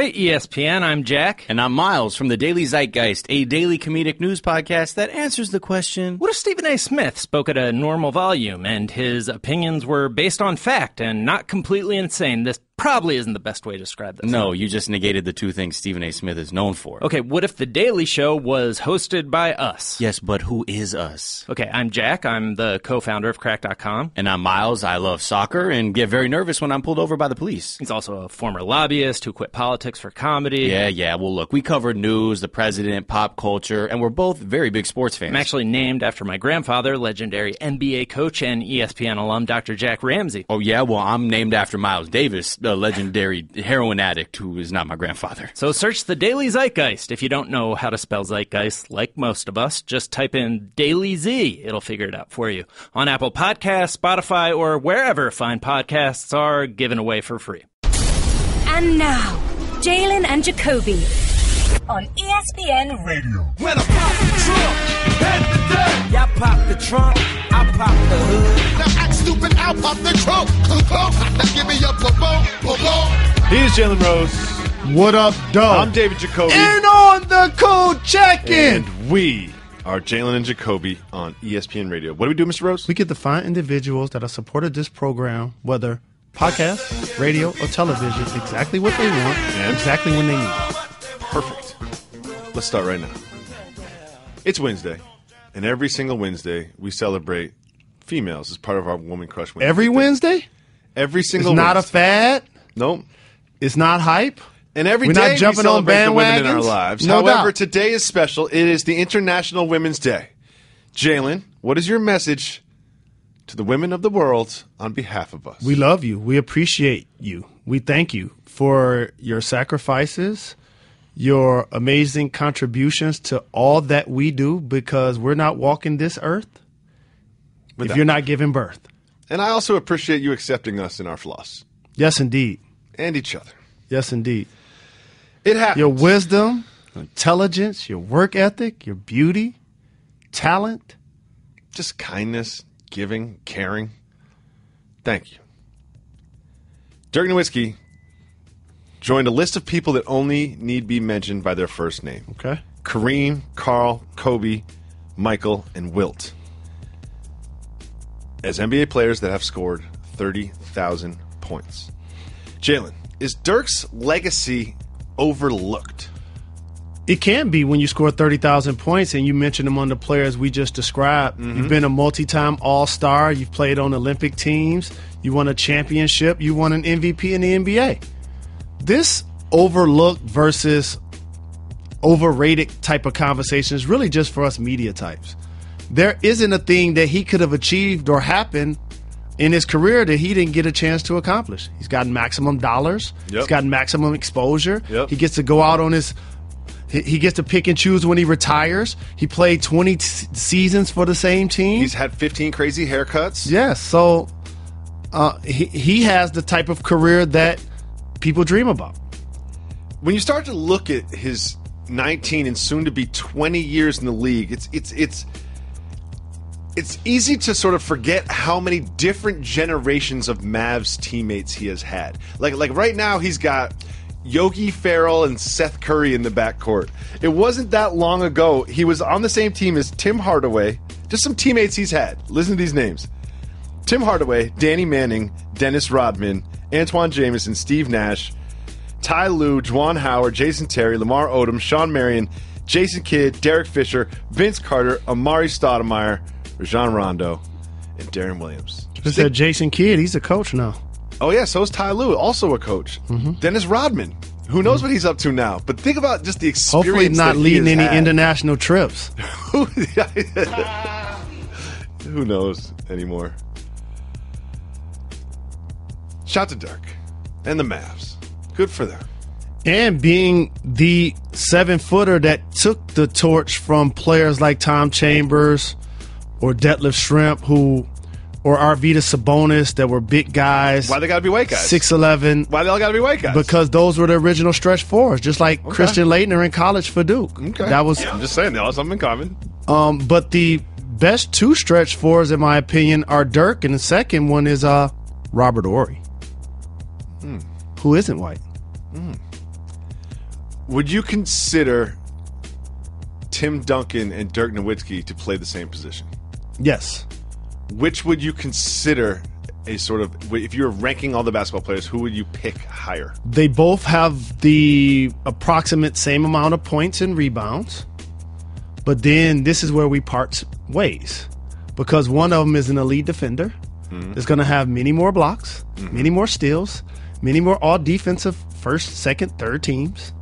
Hey, ESPN, I'm Jack. And I'm Miles from The Daily Zeitgeist, a daily comedic news podcast that answers the question, what if Stephen A. Smith spoke at a normal volume and his opinions were based on fact and not completely insane? This probably isn't the best way to describe this. No, you just negated the two things Stephen A. Smith is known for. Okay, what if The Daily Show was hosted by us? Yes, but who is us? Okay, I'm Jack. I'm the co-founder of crack.com. And I'm Miles. I love soccer and get very nervous when I'm pulled over by the police. He's also a former lobbyist who quit politics for comedy. Yeah. Well, look, we cover news, the president, pop culture, and we're both very big sports fans. I'm actually named after my grandfather, legendary NBA coach and ESPN alum, Dr. Jack Ramsey. Oh, yeah? Well, I'm named after Miles Davis, a legendary heroin addict who is not my grandfather. So search The Daily Zeitgeist. If you don't know how to spell Zeitgeist, like most of us, just type in Daily Z. It'll figure it out for you. On Apple Podcasts, Spotify, or wherever fine podcasts are given away for free. And now, Jalen and Jacoby on ESPN Radio. When I pop the trunk, head to death. Y'all pop the trunk, I pop the hood. Now act stupid, I'll pop the trunk. Now give me your po-po. Here's Jalen Rose. What up, dog? I'm David Jacoby. And on the cold check-in. And we are Jalen and Jacoby on ESPN Radio. What do we do, Mr. Rose? We get to find individuals that have supported this program, whether podcast, radio, or television, exactly what they want, and exactly when they need it. Perfect. Let's start right now. It's Wednesday, and every single Wednesday we celebrate females as part of our Woman Crush Wednesday. Every Wednesday? Every single Wednesday. It's not a fad? Nope. It's not hype? And every day we celebrate the women in our lives. However, today is special. It is the International Women's Day. Jalen, what is your message to the women of the world on behalf of us? We love you. We appreciate you. We thank you for your sacrifices, your amazing contributions to all that we do, because we're not walking this earth if you're not giving birth. And I also appreciate you accepting us in our flaws. Yes, indeed. And each other. Yes, indeed. It happens. Your wisdom, intelligence, your work ethic, your beauty, talent. Just kindness, giving, caring. Thank you. Dirk Nowitzki joined a list of people that only need be mentioned by their first name. Okay. Kareem, Karl, Kobe, Michael, and Wilt. As NBA players that have scored 30,000 points. Jalen, is Dirk's legacy overlooked? It can be when you score 30,000 points and you mention them on the players we just described. Mm-hmm. You've been a multi-time all-star. You've played on Olympic teams. You won a championship. You won an MVP in the NBA. This overlooked versus overrated type of conversation is really just for us media types. There isn't a thing that he could have achieved or happened in his career that he didn't get a chance to accomplish. He's gotten maximum dollars. Yep. He's gotten maximum exposure. Yep. He gets to go out on his – he gets to pick and choose when he retires. He played 20 seasons for the same team. He's had 15 crazy haircuts. Yeah, so he has the type of career that – people dream about. When you start to look at his 19 and soon to be 20 years in the league, it's easy to sort of forget how many different generations of Mavs teammates he has had. Like right now he's got Yogi Ferrell and Seth Curry in the backcourt. It wasn't that long ago he was on the same team as Tim Hardaway. Just some teammates he's had. Listen to these names: Tim Hardaway, Danny Manning, Dennis Rodman, Antoine Jameson, Steve Nash, Ty Lue, Juwan Howard, Jason Terry, Lamar Odom, Sean Marion, Jason Kidd, Derek Fisher, Vince Carter, Amari Stoudemire, Rajon Rondo, and Darren Williams. Just said Jason Kidd, he's a coach now. Oh, yeah, so is Ty Lue, also a coach. Mm-hmm. Dennis Rodman, who knows what he's up to now. But think about just the experience. Hopefully not leading any international trips. Who knows anymore? Shout to Dirk and the Mavs. Good for them. And being the seven-footer that took the torch from players like Tom Chambers or Detlef Schrempf, or Arvydas Sabonis, that were big guys. Why they got to be white guys? 6'11". Why they all got to be white guys? Because those were the original stretch fours, just like Christian Laettner in college for Duke. Okay. That was, I'm just saying, they all have something in common. But the best two stretch fours, in my opinion, are Dirk, and the second one is Robert Horry. Who isn't white. Would you consider Tim Duncan and Dirk Nowitzki to play the same position? Yes. Which would you consider a sort of, if you're ranking all the basketball players, who would you pick higher? They both have the approximate same amount of points and rebounds, but then this is where we part ways, because one of them is an elite defender. Mm-hmm. That's going to have many more blocks, mm-hmm. many more steals, many more all-defensive first, second, third teams,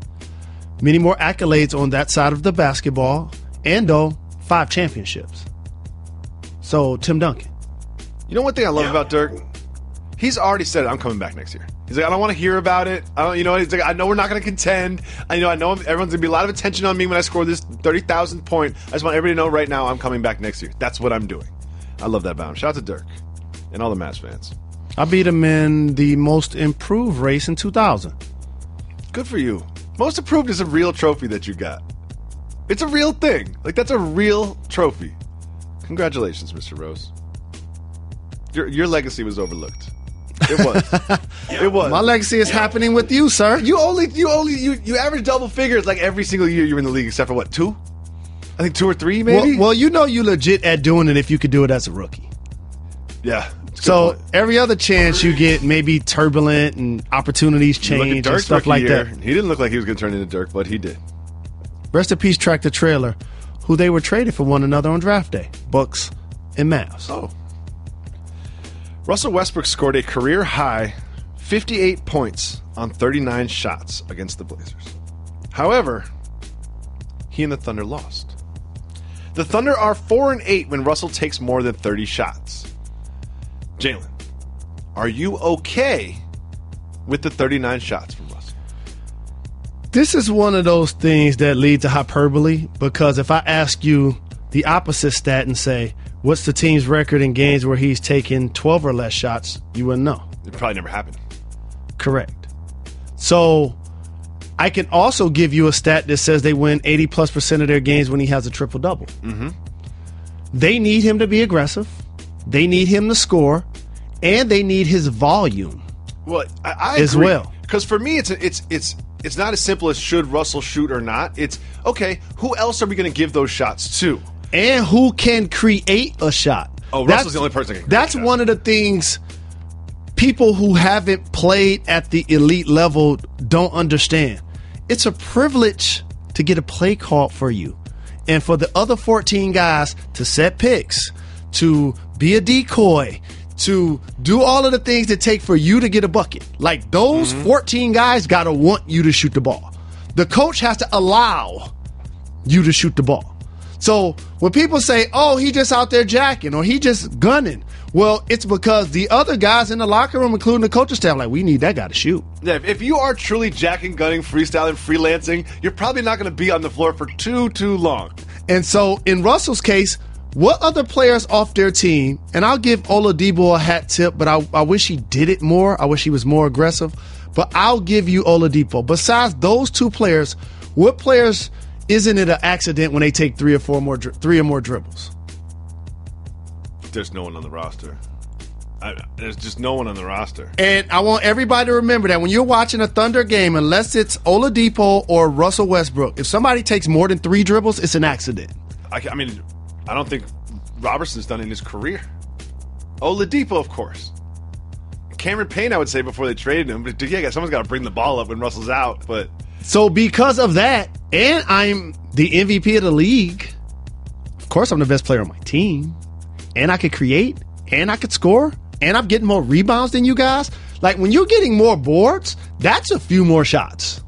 many more accolades on that side of the basketball, and though 5 championships. So, Tim Duncan. You know one thing I love about Dirk? He's already said it. I'm coming back next year. He's like, I don't want to hear about it. I don't, you know, he's like, I know we're not going to contend. I know everyone's going to be a lot of attention on me when I score this 30,000 point. I just want everybody to know right now I'm coming back next year. That's what I'm doing. I love that about him. Shout out to Dirk and all the Mavs fans. I beat him in the most improved race in 2000. Good for you. Most improved is a real trophy that you got. It's a real thing. Like, that's a real trophy. Congratulations, Mr. Rose. Your legacy was overlooked. It was. It was. My legacy is happening with you, sir. You average double figures like every single year you're in the league, except for what, 2? I think 2 or 3, maybe? Well, you know you legit at doing it if you could do it as a rookie. Yeah. So every other chance you get, maybe turbulent and opportunities change and stuff like that. He didn't look like he was going to turn into Dirk, but he did. Rest in peace, Tractor Trailer, who they were traded for one another on draft day. Bucks and Mavs. Oh. Russell Westbrook scored a career-high 58 points on 39 shots against the Blazers. However, he and the Thunder lost. The Thunder are 4-8 when Russell takes more than 30 shots. Jalen, are you okay with the 39 shots from Russell? This is one of those things that lead to hyperbole, because if I ask you the opposite stat and say, what's the team's record in games where he's taken 12 or less shots? You wouldn't know. It probably never happened. Correct. So I can also give you a stat that says they win 80+% of their games when he has a triple-double. Mm-hmm. They need him to be aggressive. They need him to score. And they need his volume. Well, I as agree. Well. Because for me, it's not as simple as should Russell shoot or not. It's, okay, who else are we going to give those shots to? And who can create a shot. Oh, Russell's the only person that can create a shot. That's one of the things people who haven't played at the elite level don't understand. It's a privilege to get a play called for you and for the other 14 guys to set picks, to be a decoy, to do all of the things that take for you to get a bucket. Like, those 14 guys got to want you to shoot the ball. The coach has to allow you to shoot the ball. So when people say, oh, he just out there jacking or he just gunning, well, it's because the other guys in the locker room, including the coaching staff, like, we need that guy to shoot. Yeah, if you are truly jacking, gunning, freestyling, freelancing, you're probably not going to be on the floor for too long. And so in Russell's case, what other players off their team, and I'll give Oladipo a hat tip, but I wish he did it more. I wish he was more aggressive. But I'll give you Oladipo. Besides those 2 players, what players – isn't it an accident when they take 3 or more dribbles? There's no one on the roster. There's just no one on the roster. And I want everybody to remember that when you're watching a Thunder game, unless it's Oladipo or Russell Westbrook, if somebody takes more than 3 dribbles, it's an accident. I mean, I don't think Robertson's done it in his career. Oladipo, of course. Cameron Payne, I would say, before they traded him. But yeah, someone's got to bring the ball up when Russell's out, but... So because of that, and I'm the MVP of the league, of course I'm the best player on my team, and I could create, and I could score, and I'm getting more rebounds than you guys. Like, when you're getting more boards, that's a few more shots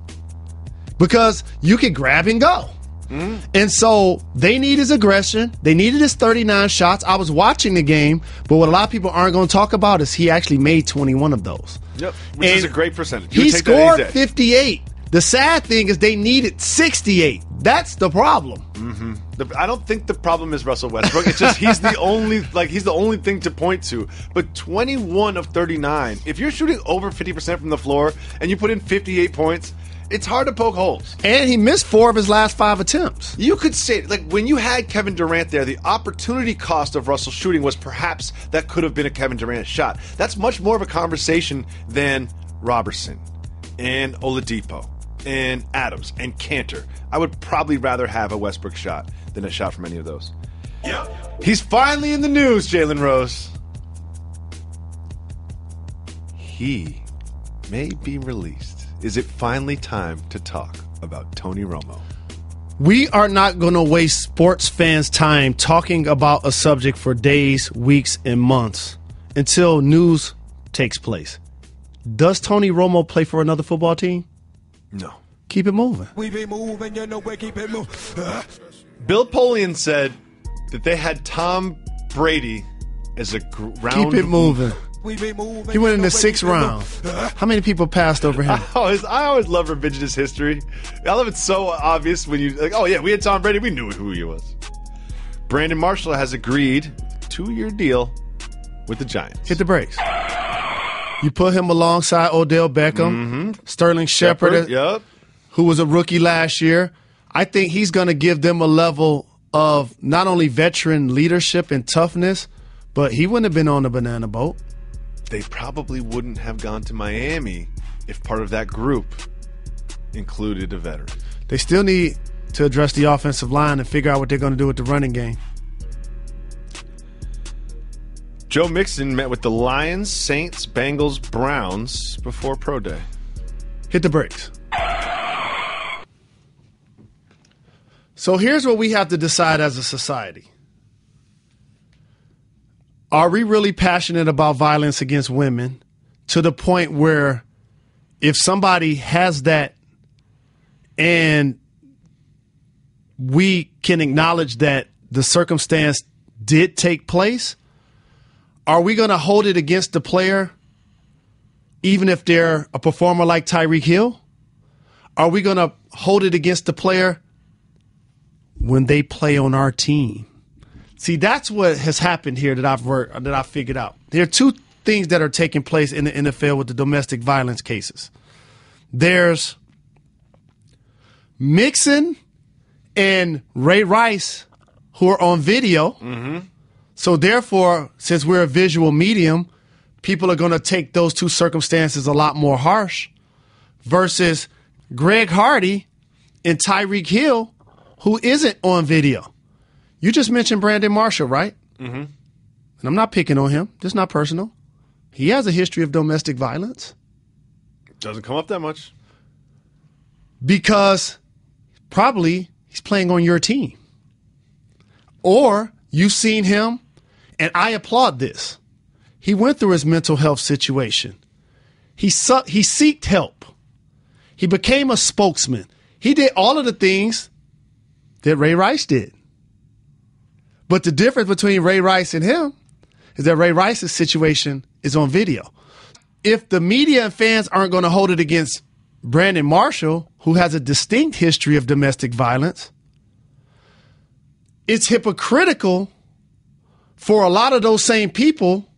because you can grab and go. Mm-hmm. And so they need his aggression. They needed his 39 shots. I was watching the game, but what a lot of people aren't going to talk about is he actually made 21 of those. Yep, which is a great percentage. He scored 58. The sad thing is they needed 68. That's the problem. Mm-hmm. I don't think the problem is Russell Westbrook. It's just he's the only thing to point to. But 21 of 39, if you're shooting over 50% from the floor and you put in 58 points, it's hard to poke holes. And he missed 4 of his last 5 attempts. You could say, like, when you had Kevin Durant there, the opportunity cost of Russell shooting was perhaps that could have been a Kevin Durant shot. That's much more of a conversation than Robertson and Oladipo and Adams and Cantor. I would probably rather have a Westbrook shot than a shot from any of those. Yep. He's finally in the news, Jalen Rose. He may be released. Is it finally time to talk about Tony Romo? We are not going to waste sports fans' time talking about a subject for days, weeks, and months until news takes place. Does Tony Romo play for another football team? No. Keep it moving. We be moving, you know, we keep it moving. Bill Polian said that they had Tom Brady as a round. Keep it moving. We be moving. He went in the sixth round. How many people passed over him? I always love revisionist history. I love it. So obvious when you like, oh yeah, we had Tom Brady. We knew who he was. Brandon Marshall has agreed two-year deal with the Giants. Hit the brakes. You put him alongside Odell Beckham, Sterling Shepard, who was a rookie last year. I think he's going to give them a level of not only veteran leadership and toughness, but he wouldn't have been on the banana boat. They probably wouldn't have gone to Miami if part of that group included a veteran. They still need to address the offensive line and figure out what they're going to do with the running game. Joe Mixon met with the Lions, Saints, Bengals, Browns before Pro Day. Hit the brakes. So here's what we have to decide as a society. Are we really passionate about violence against women to the point where if somebody has that and we can acknowledge that the circumstance did take place, are we going to hold it against the player even if they're a performer like Tyreek Hill? Are we going to hold it against the player when they play on our team? See, that's what has happened here that I figured out. There are two things that are taking place in the NFL with the domestic violence cases. There's Mixon and Ray Rice, who are on video. Mm-hmm. So therefore, since we're a visual medium, people are going to take those two circumstances a lot more harsh versus Greg Hardy and Tyreek Hill, who isn't on video. You just mentioned Brandon Marshall, right? Mm-hmm. And I'm not picking on him. Just not personal. He has a history of domestic violence. Doesn't come up that much. Because probably he's playing on your team. Or you've seen him. And I applaud this. He went through his mental health situation. He sought help. He became a spokesman. He did all of the things that Ray Rice did. But the difference between Ray Rice and him is that Ray Rice's situation is on video. If the media and fans aren't going to hold it against Brandon Marshall, who has a distinct history of domestic violence, it's hypocritical for a lot of those same people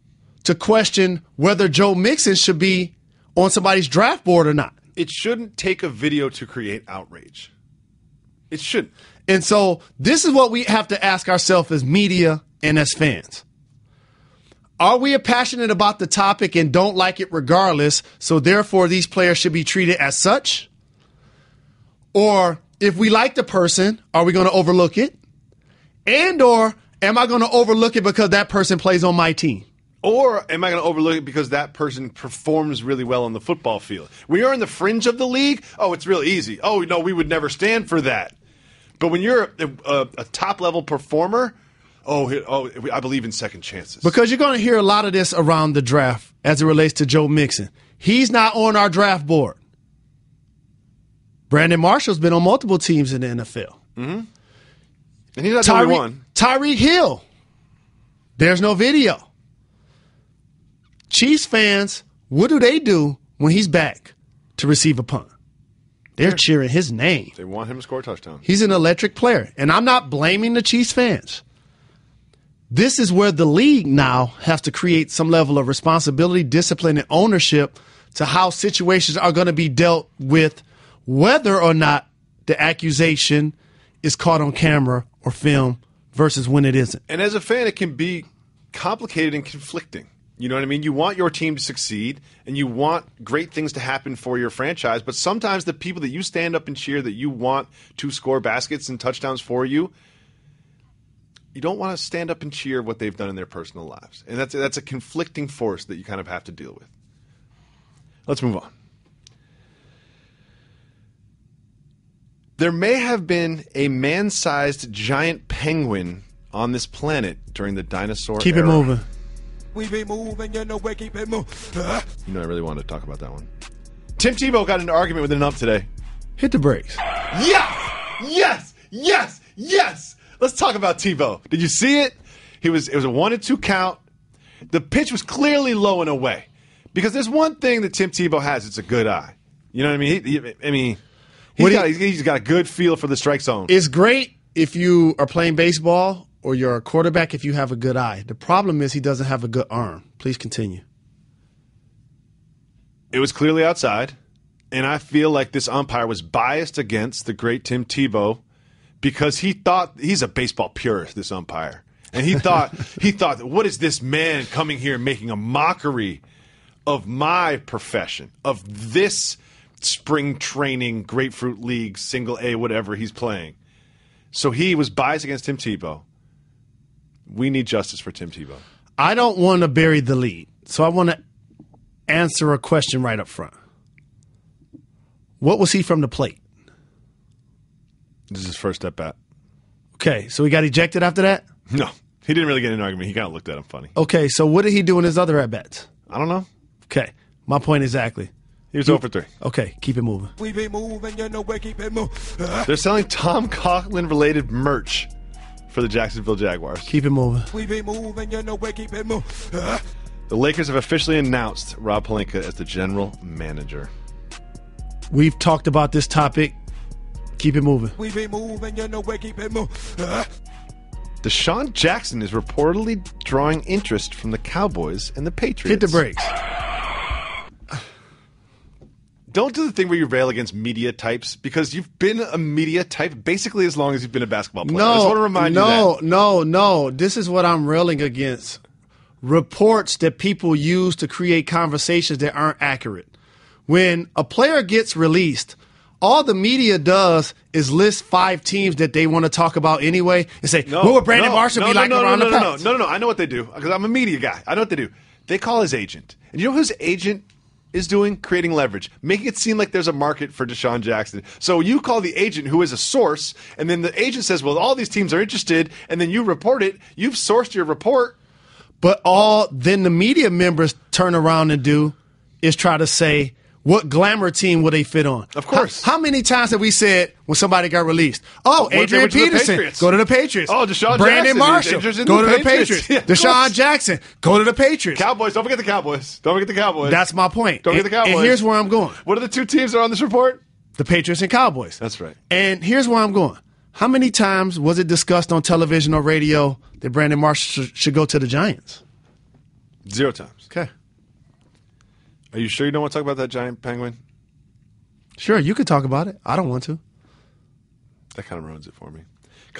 to question whether Joe Mixon should be on somebody's draft board or not. It shouldn't take a video to create outrage. It shouldn't. And so this is what we have to ask ourselves as media and as fans. Are we passionate about the topic and don't like it regardless, so therefore these players should be treated as such? Or if we like the person, are we going to overlook it? And or am I going to overlook it because that person plays on my team? Or am I going to overlook it because that person performs really well on the football field? We are in the fringe of the league. Oh, it's real easy. Oh, no, we would never stand for that. But when you're a top-level performer, I believe in second chances. Because you're going to hear a lot of this around the draft as it relates to Joe Mixon. He's not on our draft board. Brandon Marshall's been on multiple teams in the NFL. Mm-hmm. And he's not the only one. Tyreek Hill. There's no video. Chiefs fans, what do they do when he's back to receive a punt? They're cheering his name. They want him to score a touchdown. He's an electric player. And I'm not blaming the Chiefs fans. This is where the league now has to create some level of responsibility, discipline, and ownership to how situations are going to be dealt with, whether or not the accusation is caught on camera or film versus when it isn't. And as a fan, it can be complicated and conflicting. You know what I mean? You want your team to succeed, and you want great things to happen for your franchise, but sometimes the people that you stand up and cheer that you want to score baskets and touchdowns for you, you don't want to stand up and cheer what they've done in their personal lives. And that's a conflicting force that you kind of have to deal with. Let's move on. There may have been a man-sized giant penguin on this planet during the dinosaur era. Keep it moving. We be moving, you know we keep it moving. You know, I really wanted to talk about that one. Tim Tebow got in an argument with an ump today. Hit the brakes. Yes! Yes! Yes! Yes! Let's talk about Tebow. Did you see it? It was a 1-2 count. The pitch was clearly low and away. Because there's one thing that Tim Tebow has, it's a good eye. You know what I mean? He's got a good feel for the strike zone. It's great if you are playing baseball or you're a quarterback if you have a good eye. The problem is he doesn't have a good arm. Please continue. It was clearly outside, and I feel like this umpire was biased against the great Tim Tebow because he thought he's a baseball purist, this umpire. And he thought, what is this man coming here making a mockery of my profession, of this spring training, Grapefruit League, single A, whatever he's playing. So he was biased against Tim Tebow. We need justice for Tim Tebow. I don't want to bury the lead, so I want to answer a question right up front. What was he from the plate? This is his first step at. Okay, so he got ejected after that? No, he didn't really get in an argument. He kind of looked at him funny. Okay, so what did he do in his other at-bats? I don't know. Okay, my point exactly. He was 0 for 3. Okay, keep it moving. We be moving, you know we keep it moving. They're selling Tom Coughlin-related merch for the Jacksonville Jaguars. Keep it moving. We be moving, you know we keep it moving. The Lakers have officially announced Rob Pelinka as the general manager. We've talked about this topic. Keep it moving. We be moving, you know we keep it moving. DeSean Jackson is reportedly drawing interest from the Cowboys and the Patriots. Hit the brakes. Don't do the thing where you rail against media types because you've been a media type basically as long as you've been a basketball player. No, I just want to remind you that. No. This is what I'm railing against. Reports that people use to create conversations that aren't accurate. When a player gets released, all the media does is list 5 teams that they want to talk about anyway and say, what would Brandon Marshall be like around the pass? No. I know what they do because I'm a media guy. I know what they do. They call his agent. And you know whose agent is doing? Creating leverage, making it seem like there's a market for DeSean Jackson. So you call the agent who is a source, and then the agent says, well, all these teams are interested, and then you report it. You've sourced your report. But then the media members turn around and do is try to say, what glamour team will they fit on? Of course. How many times have we said when somebody got released, Adrian Peterson, go to the Patriots. Oh, DeSean Brandon Jackson. Brandon Marshall, go to the Patriots. Yeah, DeSean Jackson, go to the Patriots. Cowboys, don't forget the Cowboys. Don't forget the Cowboys. That's my point. Don't forget the Cowboys. And here's where I'm going. What are the 2 teams that are on this report? The Patriots and Cowboys. That's right. And here's where I'm going. How many times was it discussed on television or radio that Brandon Marshall should go to the Giants? 0 times. Okay. Are you sure you don't want to talk about that giant penguin? Sure, you could talk about it. I don't want to. That kind of ruins it for me.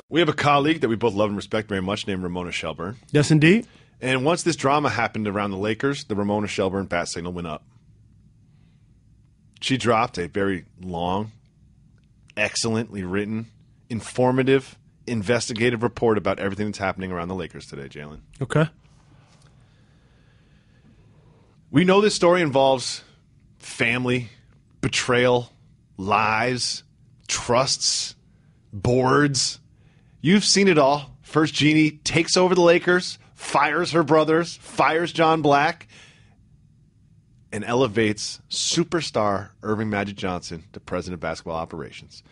We have a colleague that we both love and respect very much named Ramona Shelburne. Yes, indeed. And once this drama happened around the Lakers, the Ramona Shelburne bat signal went up. She dropped a very long, excellently written, informative, investigative report about everything that's happening around the Lakers today, Jalen. Okay. We know this story involves family, betrayal, lies, trusts, boards. You've seen it all. First, Jeannie takes over the Lakers, fires her brothers, fires John Black, and elevates superstar Irving Magic Johnson to president of basketball operations.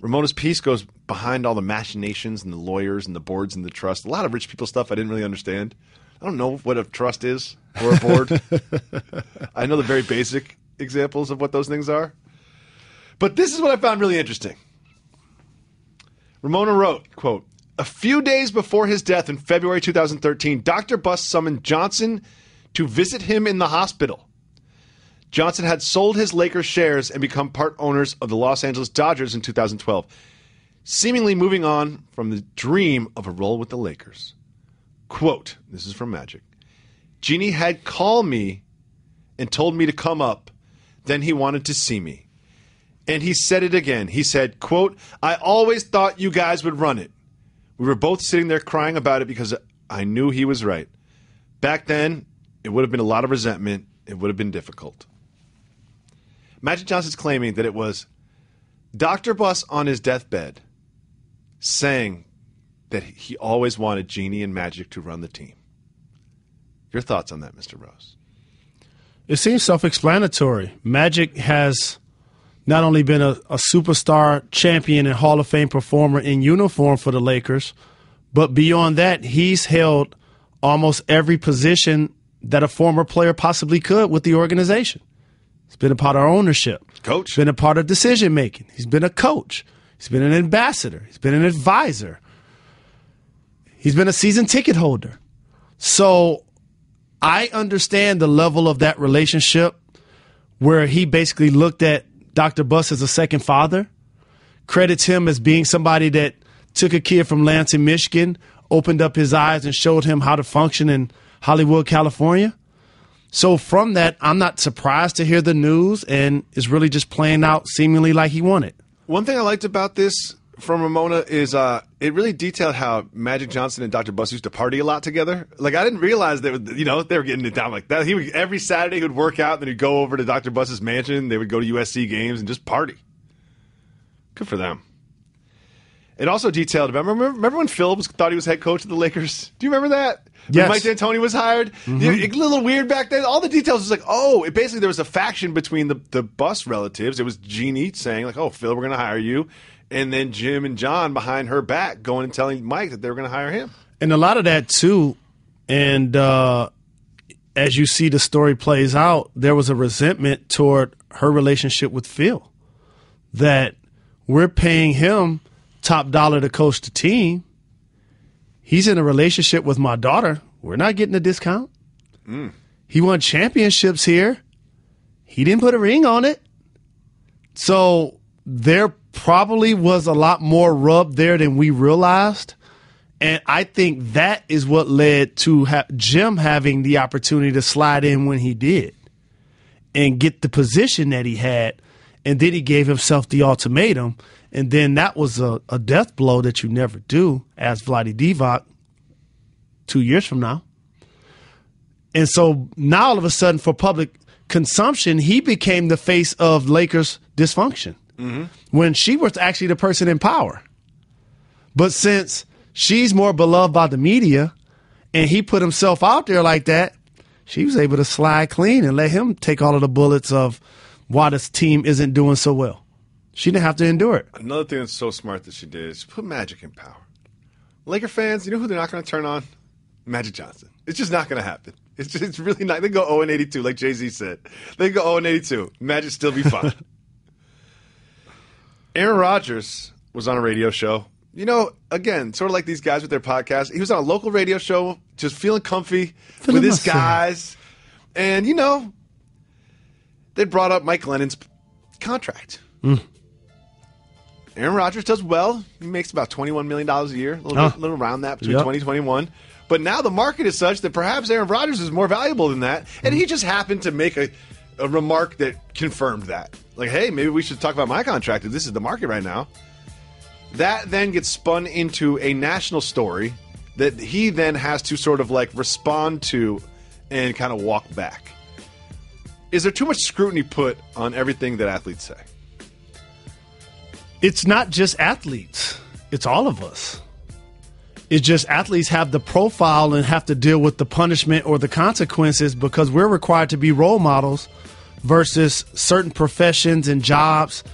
Ramona's piece goes behind all the machinations and the lawyers and the boards and the trust. A lot of rich people stuff I didn't really understand. I don't know what a trust is or a board. I know the very basic examples of what those things are. But this is what I found really interesting. Ramona wrote, quote, a few days before his death in February 2013, Dr. Buss summoned Johnson to visit him in the hospital. Johnson had sold his Lakers shares and become part owners of the Los Angeles Dodgers in 2012, seemingly moving on from the dream of a role with the Lakers. Quote, this is from Magic, Jeannie had called me and told me to come up. Then he wanted to see me. And he said it again. He said, quote, I always thought you guys would run it. We were both sitting there crying about it because I knew he was right. Back then, it would have been a lot of resentment. It would have been difficult. Magic Johnson's claiming that it was Dr. Buss on his deathbed saying that he always wanted Jeannie and Magic to run the team. Your thoughts on that, Mr. Rose? It seems self-explanatory. Magic has not only been a superstar champion and Hall of Fame performer in uniform for the Lakers, but beyond that, he's held almost every position that a former player possibly could with the organization. He's been a part of ownership. Coach. He's been a part of decision-making. He's been a coach. He's been an ambassador. He's been an advisor. He's been a season ticket holder. So I understand the level of that relationship where he basically looked at Dr. Buss as a second father, credits him as being somebody that took a kid from Lansing, Michigan, opened up his eyes and showed him how to function in Hollywood, California. So from that, I'm not surprised to hear the news, and it's really just playing out seemingly like he wanted. One thing I liked about this from Ramona is it really detailed how Magic Johnson and Dr. Buss used to party a lot together. Like, I didn't realize that, you know, they were getting it down like that. He would, every Saturday he would work out, and then he'd go over to Dr. Buss's mansion. They would go to USC games and just party. Good for them. It also detailed, remember when Phil thought he was head coach of the Lakers? Do you remember that? Yes. When Mike D'Antoni was hired? Mm-hmm. It was a little weird back then. All the details was like, oh, it basically there was a faction between the Buss relatives. It was Jeannie saying, like, oh, Phil, we're going to hire you. And then Jim and John behind her back going and telling Mike that they were going to hire him. And a lot of that, too, and as you see the story plays out, there was a resentment toward her relationship with Phil that we're paying him top dollar to coach the team. He's in a relationship with my daughter. We're not getting a discount. Mm. He won championships here. He didn't put a ring on it. So there probably was a lot more rub there than we realized. And I think that is what led to Jim having the opportunity to slide in when he did and get the position that he had. And then he gave himself the ultimatum. And then that was a death blow that you never do, as Vlade Divac 2 years from now. And so now all of a sudden for public consumption, he became the face of Lakers dysfunction mm-hmm. when she was actually the person in power. But since she's more beloved by the media and he put himself out there like that, she was able to slide clean and let him take all of the bullets of why this team isn't doing so well. She didn't have to endure it. Another thing that's so smart that she did is put Magic in power. Laker fans, you know who they're not going to turn on? Magic Johnson. It's just not going to happen. It's really not. They go 0-82, like Jay-Z said. They go 0-82. Magic still be fine. Aaron Rodgers was on a radio show. You know, again, sort of like these guys with their podcast. He was on a local radio show, just feeling comfy with his guys. And, you know, they brought up Mike Lennon's contract. Mm. Aaron Rodgers does well. He makes about $21 million a year, a little around that between 2021. But now the market is such that perhaps Aaron Rodgers is more valuable than that. And he just happened to make a remark that confirmed that. Like, hey, maybe we should talk about my contract if this is the market right now. That then gets spun into a national story that he then has to sort of like respond to and kind of walk back. Is there too much scrutiny put on everything that athletes say? It's not just athletes. It's all of us. It's just athletes have the profile and have to deal with the punishment or the consequences because we're required to be role models versus certain professions and jobs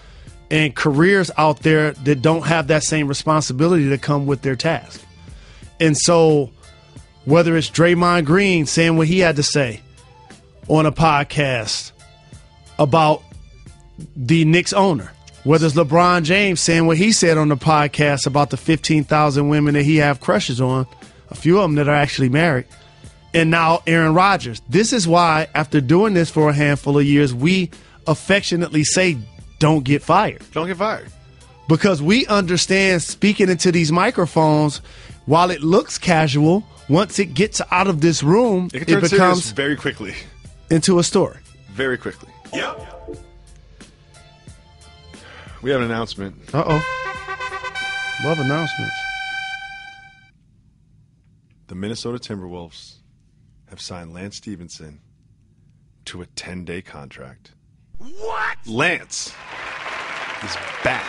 and careers out there that don't have that same responsibility to come with their task. And so whether it's Draymond Green saying what he had to say on a podcast about the Knicks owner, whether it's LeBron James saying what he said on the podcast about the 15,000 women that he have crushes on, a few of them that are actually married, and now Aaron Rodgers. This is why, after doing this for a handful of years, we affectionately say, don't get fired. Don't get fired. Because we understand speaking into these microphones, while it looks casual, once it gets out of this room, it becomes very quickly into a story. Very quickly. Yep. We have an announcement. Uh-oh. Love announcements. The Minnesota Timberwolves have signed Lance Stevenson to a 10-day contract. What? Lance is back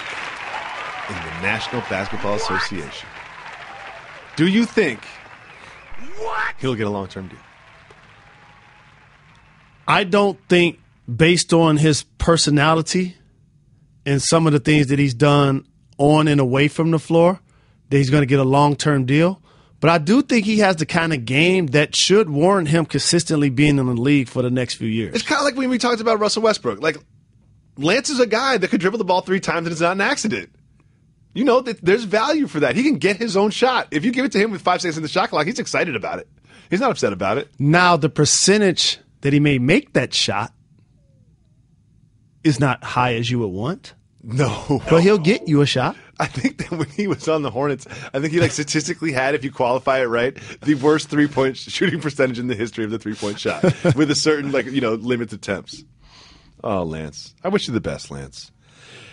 in the National Basketball Association. Do you think he'll get a long-term deal? I don't think, based on his personality and some of the things that he's done on and away from the floor, that he's going to get a long-term deal. But I do think he has the kind of game that should warrant him consistently being in the league for the next few years. It's kind of like when we talked about Russell Westbrook. Like, Lance is a guy that could dribble the ball three times and it's not an accident. You know, there's value for that. He can get his own shot. If you give it to him with 5 seconds in the shot clock, he's excited about it. He's not upset about it. Now, the percentage that he may make that shot is not high as you would want. No. But he'll get you a shot. I think that when he was on the Hornets, I think he statistically had, if you qualify it right, the worst three-point shooting percentage in the history of the three-point shot with a certain, limit to attempts. Oh, Lance. I wish you the best, Lance.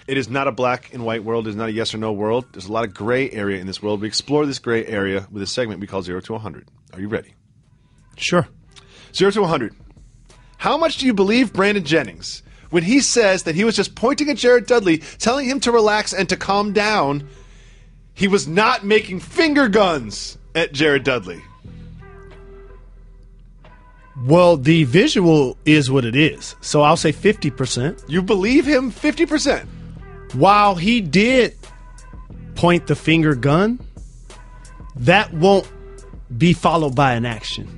It is not a black and white world. It is not a yes or no world. There's a lot of gray area in this world. We explore this gray area with a segment we call 0 to 100. Are you ready? Sure. 0 to 100. How much do you believe Brandon Jennings when he says that he was just pointing at Jared Dudley, telling him to relax and to calm down? He was not making finger guns at Jared Dudley. Well, the visual is what it is. So I'll say 50%. You believe him 50%? While he did point the finger gun, that won't be followed by an action.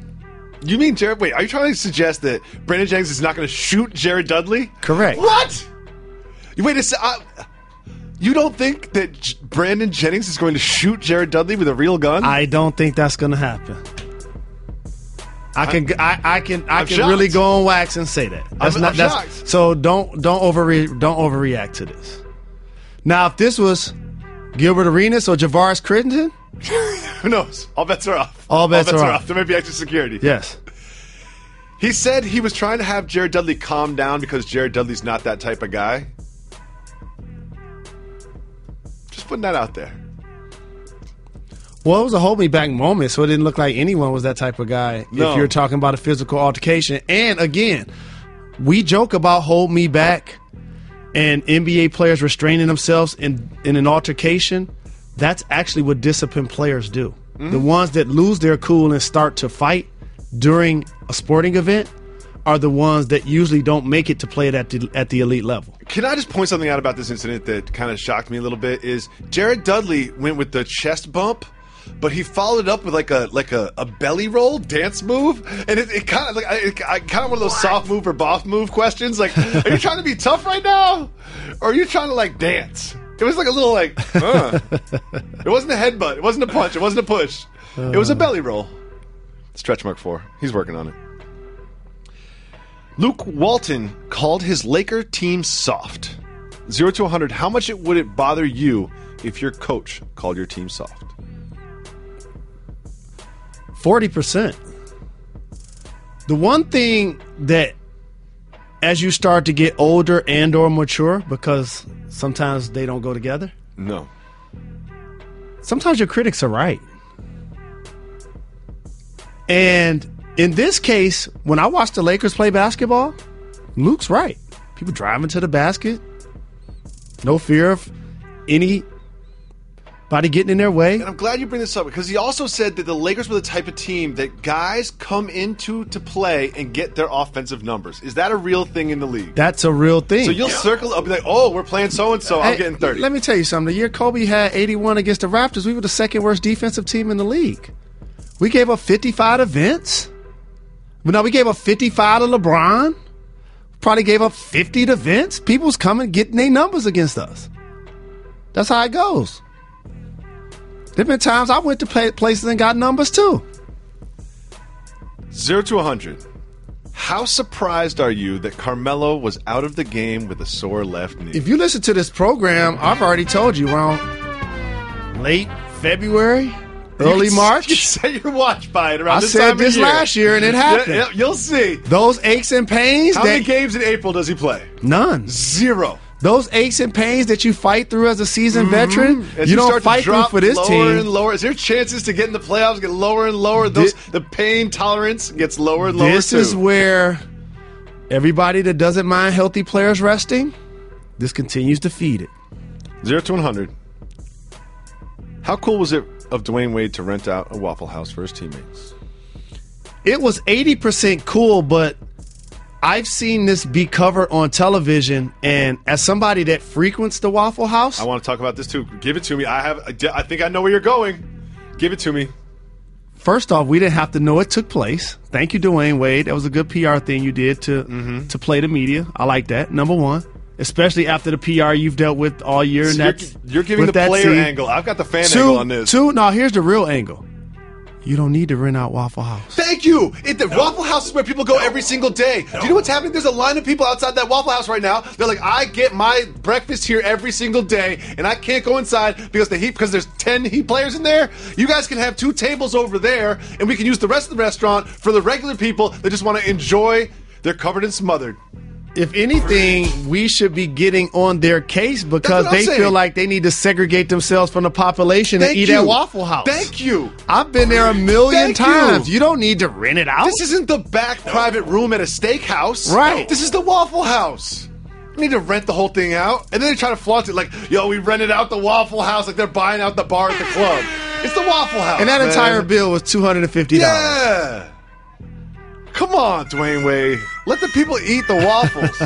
You mean Jared? Wait, are you trying to suggest that Brandon Jennings is not going to shoot Jared Dudley? Correct. What? Wait a second. You don't think that Brandon Jennings is going to shoot Jared Dudley with a real gun? I don't think that's going to happen. I can really go on wax and say that. I'm shocked. So don't overreact to this. Now, if this was Gilbert Arenas or Javaris Crittenden. Who knows? All bets are off. All bets are off. There may be extra security. Yes. He said he was trying to have Jared Dudley calm down because Jared Dudley's not that type of guy. Just putting that out there. Well, it was a hold-me-back moment, so it didn't look like anyone was that type of guy. No. If you're talking about a physical altercation. And, again, we joke about hold-me-back and NBA players restraining themselves in an altercation. That's actually what disciplined players do. Mm-hmm. The ones that lose their cool and start to fight during a sporting event are the ones that usually don't make it to play it at the elite level. Can I just point something out about this incident that kind of shocked me a little bit? Is Jared Dudley went with the chest bump, but he followed up with a belly roll dance move, and it kind of one of those soft move or boss move questions. Like, are you trying to be tough right now, or are you trying to dance? It was a little. It wasn't a headbutt. It wasn't a punch. It wasn't a push. It was a belly roll. Stretch mark 4. He's working on it. Luke Walton called his Laker team soft. 0 to 100. How much would it bother you if your coach called your team soft? 40%. The one thing that, as you start to get older and or mature, because sometimes they don't go together. No. Sometimes your critics are right. And in this case, when I watched the Lakers play basketball, Luke's right. People driving to the basket. No fear of anybody getting in their way. And I'm glad you bring this up, because he also said that the Lakers were the type of team that guys come into to play and get their offensive numbers. Is that a real thing in the league? That's a real thing. So you'll circle up and be like, oh, we're playing so-and-so. I'm getting 30. Let me tell you something. The year Kobe had 81 against the Raptors, we were the second worst defensive team in the league. We gave up 55 to Vince. No, we gave up 55 to LeBron. Probably gave up 50 to Vince. People's coming, getting their numbers against us. That's how it goes. There've been times I went to places and got numbers too. 0 to 100. How surprised are you that Carmelo was out of the game with a sore left knee? If you listen to this program, I've already told you around late February, Early March. You set your watch by it around this time of year. I said this last year, and it happened. You'll see. Those aches and pains. How many games in April does he play? None. Zero. Those aches and pains that you fight through as a seasoned veteran, as you don't fight through for this team. Lower and lower. As your chances to get in the playoffs get lower and lower, the pain tolerance gets lower and lower. This is where everybody that doesn't mind healthy players resting, this continues to feed it. 0 to 100. How cool was it of Dwayne Wade to rent out a Waffle House for his teammates? It was 80% cool, but I've seen this be covered on television, and as somebody that frequents the Waffle House, I want to talk about this too. Give it to me. I think I know where you're going. Give it to me. First off, we didn't have to know it took place. Thank you, Dwayne Wade. That was a good PR thing you did to play the media. I like that. Number one. Especially after the PR you've dealt with all year. So you're giving the player angle. I've got the fan angle on this. Here's the real angle. You don't need to rent out Waffle House. Thank you. Waffle House is where people go every single day. No. Do you know what's happening? There's a line of people outside that Waffle House right now. They're like, I get my breakfast here every single day, and I can't go inside because there's 10 Heat players in there. You guys can have 2 tables over there, and we can use the rest of the restaurant for the regular people that just want to enjoy. They're covered and smothered. If anything, we should be getting on their case because they feel like they need to segregate themselves from the population and eat at Waffle House. Thank you. I've been there a million times. You don't need to rent it out. This isn't the back private room at a steakhouse. Right. This is the Waffle House. You need to rent the whole thing out. And then they try to flaunt it like, yo, we rented out the Waffle House, like they're buying out the bar at the club. It's the Waffle House. And that entire bill was $250. Yeah. Come on, Dwayne Wade. Let the people eat the waffles.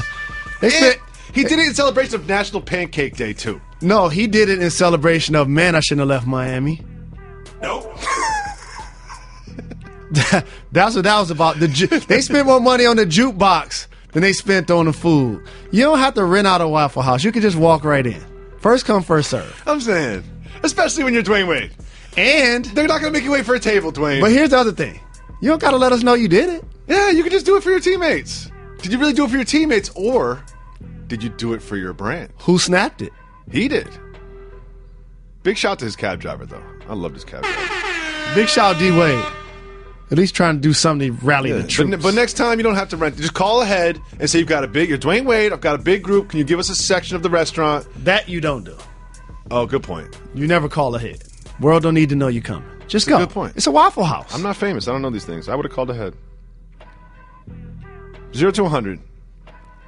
He did it in celebration of National Pancake Day, too. No, he did it in celebration of, man, I shouldn't have left Miami. Nope. That's what that was about. They spent more money on the jukebox than they spent on the food. You don't have to rent out a Waffle House. You can just walk right in. First come, first serve. I'm saying. Especially when you're Dwayne Wade. And they're not going to make you wait for a table, Dwayne. But here's the other thing. You don't got to let us know you did it. Yeah, you can just do it for your teammates. Did you really do it for your teammates, or did you do it for your brand? Who snapped it? He did. Big shout to his cab driver, though. I loved his cab driver. Big shout D Wade. At least trying to do something to rally the troops. But next time, you don't have to rent. Just call ahead and say you're Dwayne Wade. I've got a big group. Can you give us a section of the restaurant? That you don't do. Oh, good point. You never call ahead. World don't need to know you coming. Just go. Good point. It's a Waffle House. I'm not famous. I don't know these things. I would have called ahead. 0 to 100.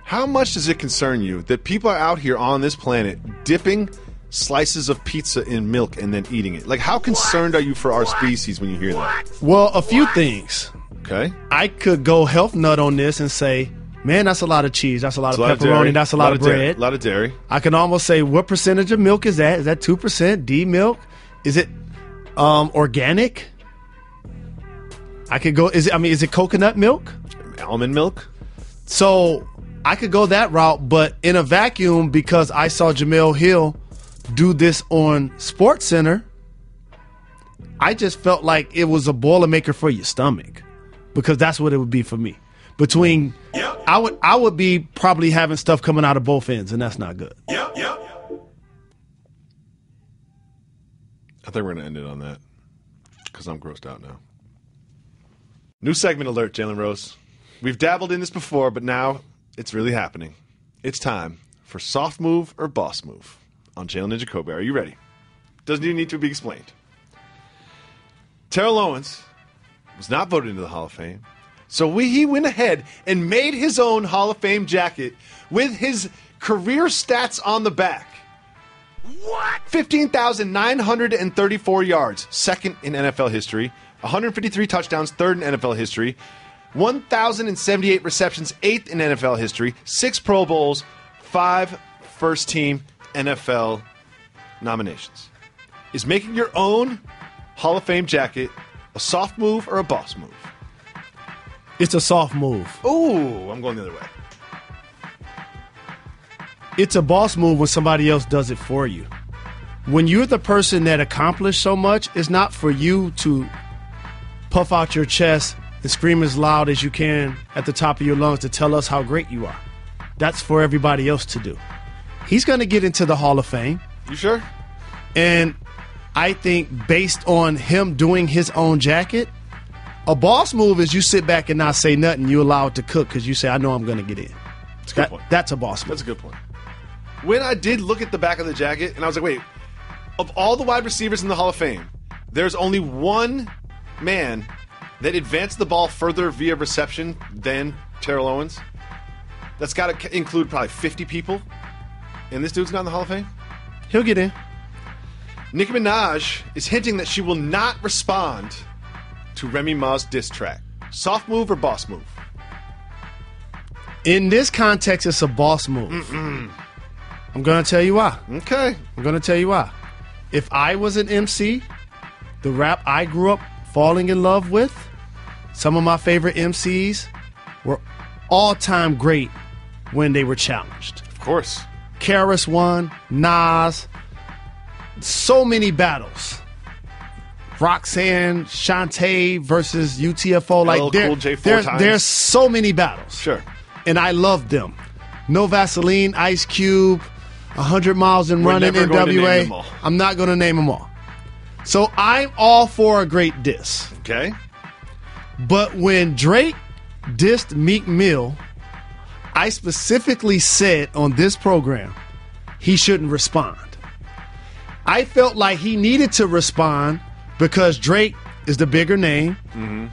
How much does it concern you that people are out here on this planet dipping slices of pizza in milk and then eating it? Like, how concerned are you for our species when you hear that? Well, a few things. Okay. I could go health nut on this and say, man, that's a lot of cheese. That's a lot of pepperoni. That's a lot of bread. A lot of dairy. I can almost say, what percentage of milk is that? Is that 2%? D milk? Is it organic? I could go, is it coconut milk? Almond milk? So I could go that route, but in a vacuum, because I saw Jamel Hill do this on SportsCenter, I just felt like it was a boilermaker for your stomach, because that's what it would be for me. Between, yep. I would be probably having stuff coming out of both ends, and that's not good. Yep. I think we're going to end it on that, because I'm grossed out now. New segment alert, Jalen Rose. We've dabbled in this before, but now it's really happening. It's time for Soft Move or Boss Move on Jalen and Jacoby. Are you ready? Doesn't even need to be explained. Terrell Owens was not voted into the Hall of Fame, so he went ahead and made his own Hall of Fame jacket with his career stats on the back. What? 15,934 yards, second in NFL history, 153 touchdowns, third in NFL history, 1,078 receptions, 8th in NFL history, 6 Pro Bowls, 5 first-team NFL nominations. Is making your own Hall of Fame jacket a soft move or a boss move? It's a soft move. Ooh, I'm going the other way. It's a boss move when somebody else does it for you. When you're the person that accomplished so much, it's not for you to puff out your chest and scream as loud as you can at the top of your lungs to tell us how great you are. That's for everybody else to do. He's going to get into the Hall of Fame. You sure? And I think based on him doing his own jacket, a boss move is you sit back and not say nothing. You allow it to cook because you say, I know I'm going to get in. That's a good point. That's a boss move. That's a good point. When I did look at the back of the jacket, and I was like, wait, of all the wide receivers in the Hall of Fame, there's only one man that advanced the ball further via reception than Terrell Owens. That's got to include probably 50 people. And this dude's not in the Hall of Fame? He'll get in. Nicki Minaj is hinting that she will not respond to Remy Ma's diss track. Soft move or boss move? In this context, it's a boss move. Mm-mm. I'm going to tell you why. Okay. I'm going to tell you why. If I was an MC, the rap I grew up falling in love with, some of my favorite MCs were all-time great when they were challenged. Of course. Karis won, Nas, so many battles. Roxanne, Shantae versus UTFO. Like there's so many battles. Sure. And I love them. No Vaseline, Ice Cube, 100 Miles and Running, NWA. I'm not going to name them all. So I'm all for a great diss. Okay. But when Drake dissed Meek Mill, I specifically said on this program he shouldn't respond. I felt like he needed to respond because Drake is the bigger name,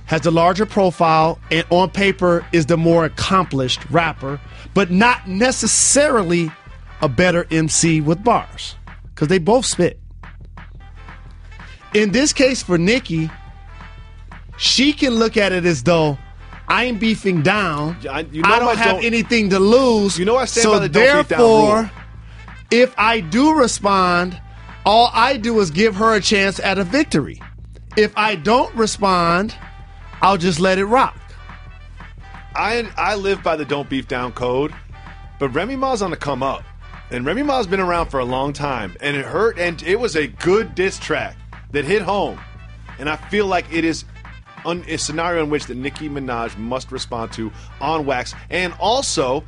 has the larger profile, and on paper is the more accomplished rapper, but not necessarily a better MC with bars because they both spit. In this case for Nicki, she can look at it as though I ain't beefing down. I don't have anything to lose. You know I stand by the don't beef down rule. So therefore, if I do respond, all I do is give her a chance at a victory. If I don't respond, I'll just let it rock. I live by the don't beef down code, but Remy Ma's on the come up. And Remy Ma's been around for a long time, and it hurt, and it was a good diss track that hit home. And I feel like it is a scenario in which that Nicki Minaj must respond to on wax. And also,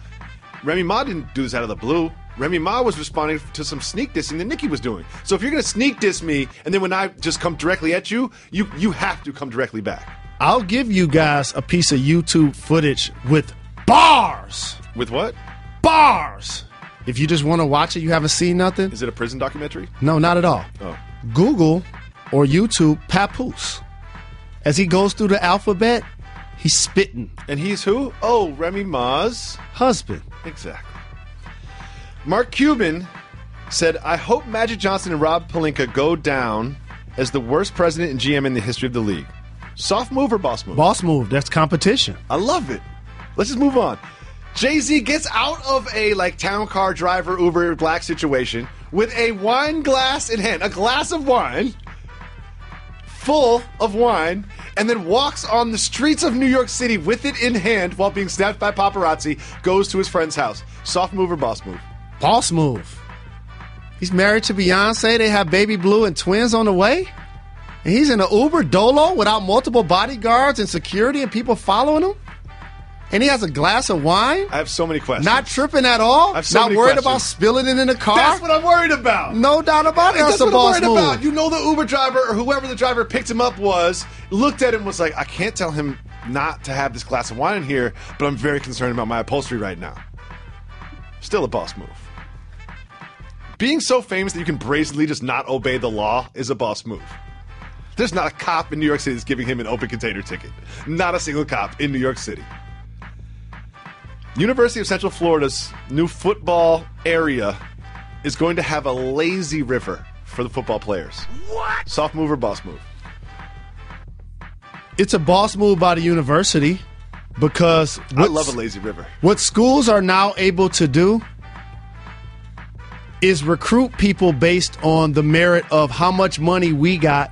Remy Ma didn't do this out of the blue. Remy Ma was responding to some sneak dissing that Nicki was doing. So if you're going to sneak diss me, and then when I just come directly at you, you have to come directly back. I'll give you guys a piece of YouTube footage with bars. With what? Bars. If you just want to watch it, you haven't seen nothing. Is it a prison documentary? No, not at all. Oh. Google or YouTube Papoose. As he goes through the alphabet, he's spitting. And he's who? Oh, Remy Ma's husband. Exactly. Mark Cuban said, I hope Magic Johnson and Rob Pelinka go down as the worst president and GM in the history of the league. Soft move or boss move? Boss move. That's competition. I love it. Let's just move on. Jay-Z gets out of a town car driver, Uber, black situation with a wine glass in hand, a glass of wine, full of wine, and then walks on the streets of New York City with it in hand while being snapped by paparazzi, goes to his friend's house. Soft move or boss move? Boss move. He's married to Beyonce. They have baby blue and twins on the way. And he's in an Uber Dolo without multiple bodyguards and security and people following him. And he has a glass of wine? I have so many questions. Not tripping at all? Not worried about spilling it in the car? That's what I'm worried about. No doubt about it. That's what I'm worried about. You know the Uber driver or whoever the driver picked him up was, looked at him and was like, I can't tell him not to have this glass of wine in here, but I'm very concerned about my upholstery right now. Still a boss move. Being so famous that you can brazenly just not obey the law is a boss move. There's not a cop in New York City that's giving him an open container ticket. Not a single cop in New York City. University of Central Florida's new football area is going to have a lazy river for the football players. What? Soft move or boss move? It's a boss move by the university because... I love a lazy river. What schools are now able to do is recruit people based on the merit of how much money we got,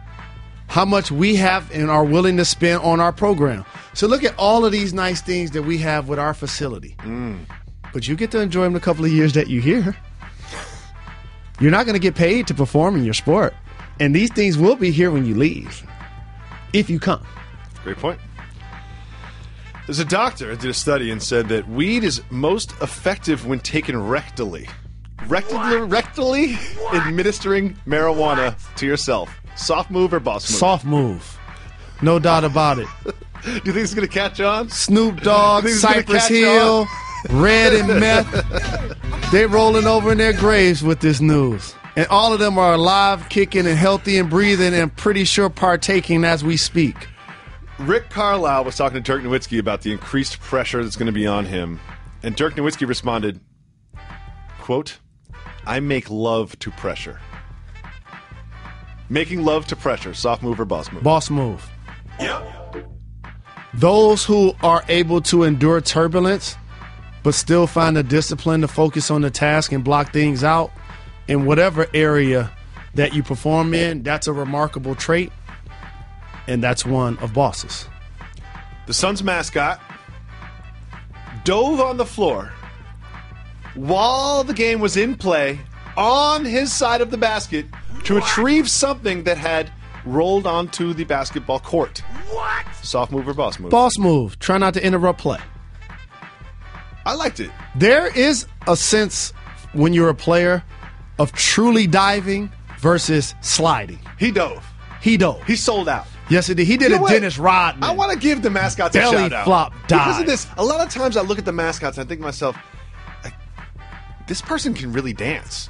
how much we have and are willing to spend on our program. So look at all of these nice things that we have with our facility. Mm. But you get to enjoy them the couple of years that you're here. You're not going to get paid to perform in your sport. And these things will be here when you leave, if you come. Great point. There's a doctor that did a study and said that weed is most effective when taken rectally. rectally administering marijuana to yourself. Soft move or boss move? Soft move. No doubt about it. Do you think it's going to catch on? Snoop Dogg, Cypress Hill, Red and Meth. They're rolling over in their graves with this news. And all of them are alive, kicking, and healthy and breathing, and pretty sure partaking as we speak. Rick Carlisle was talking to Dirk Nowitzki about the increased pressure that's going to be on him. And Dirk Nowitzki responded, quote, I make love to pressure. Making love to pressure, soft move or boss move? Boss move. Yep. Those who are able to endure turbulence but still find the discipline to focus on the task and block things out in whatever area that you perform in, that's a remarkable trait. And that's one of bosses. The Suns mascot dove on the floor while the game was in play on his side of the basket to retrieve something that had rolled onto the basketball court. What? Soft move or boss move? Boss move. Try not to interrupt play. I liked it. There is a sense when you're a player of truly diving versus sliding. He dove. He dove. He sold out. Yes, it did. He did a Dennis Rodman. I want to give the mascots a shout out. Flop dive. Because of this, a lot of times I look at the mascots and I think to myself, this person can really dance.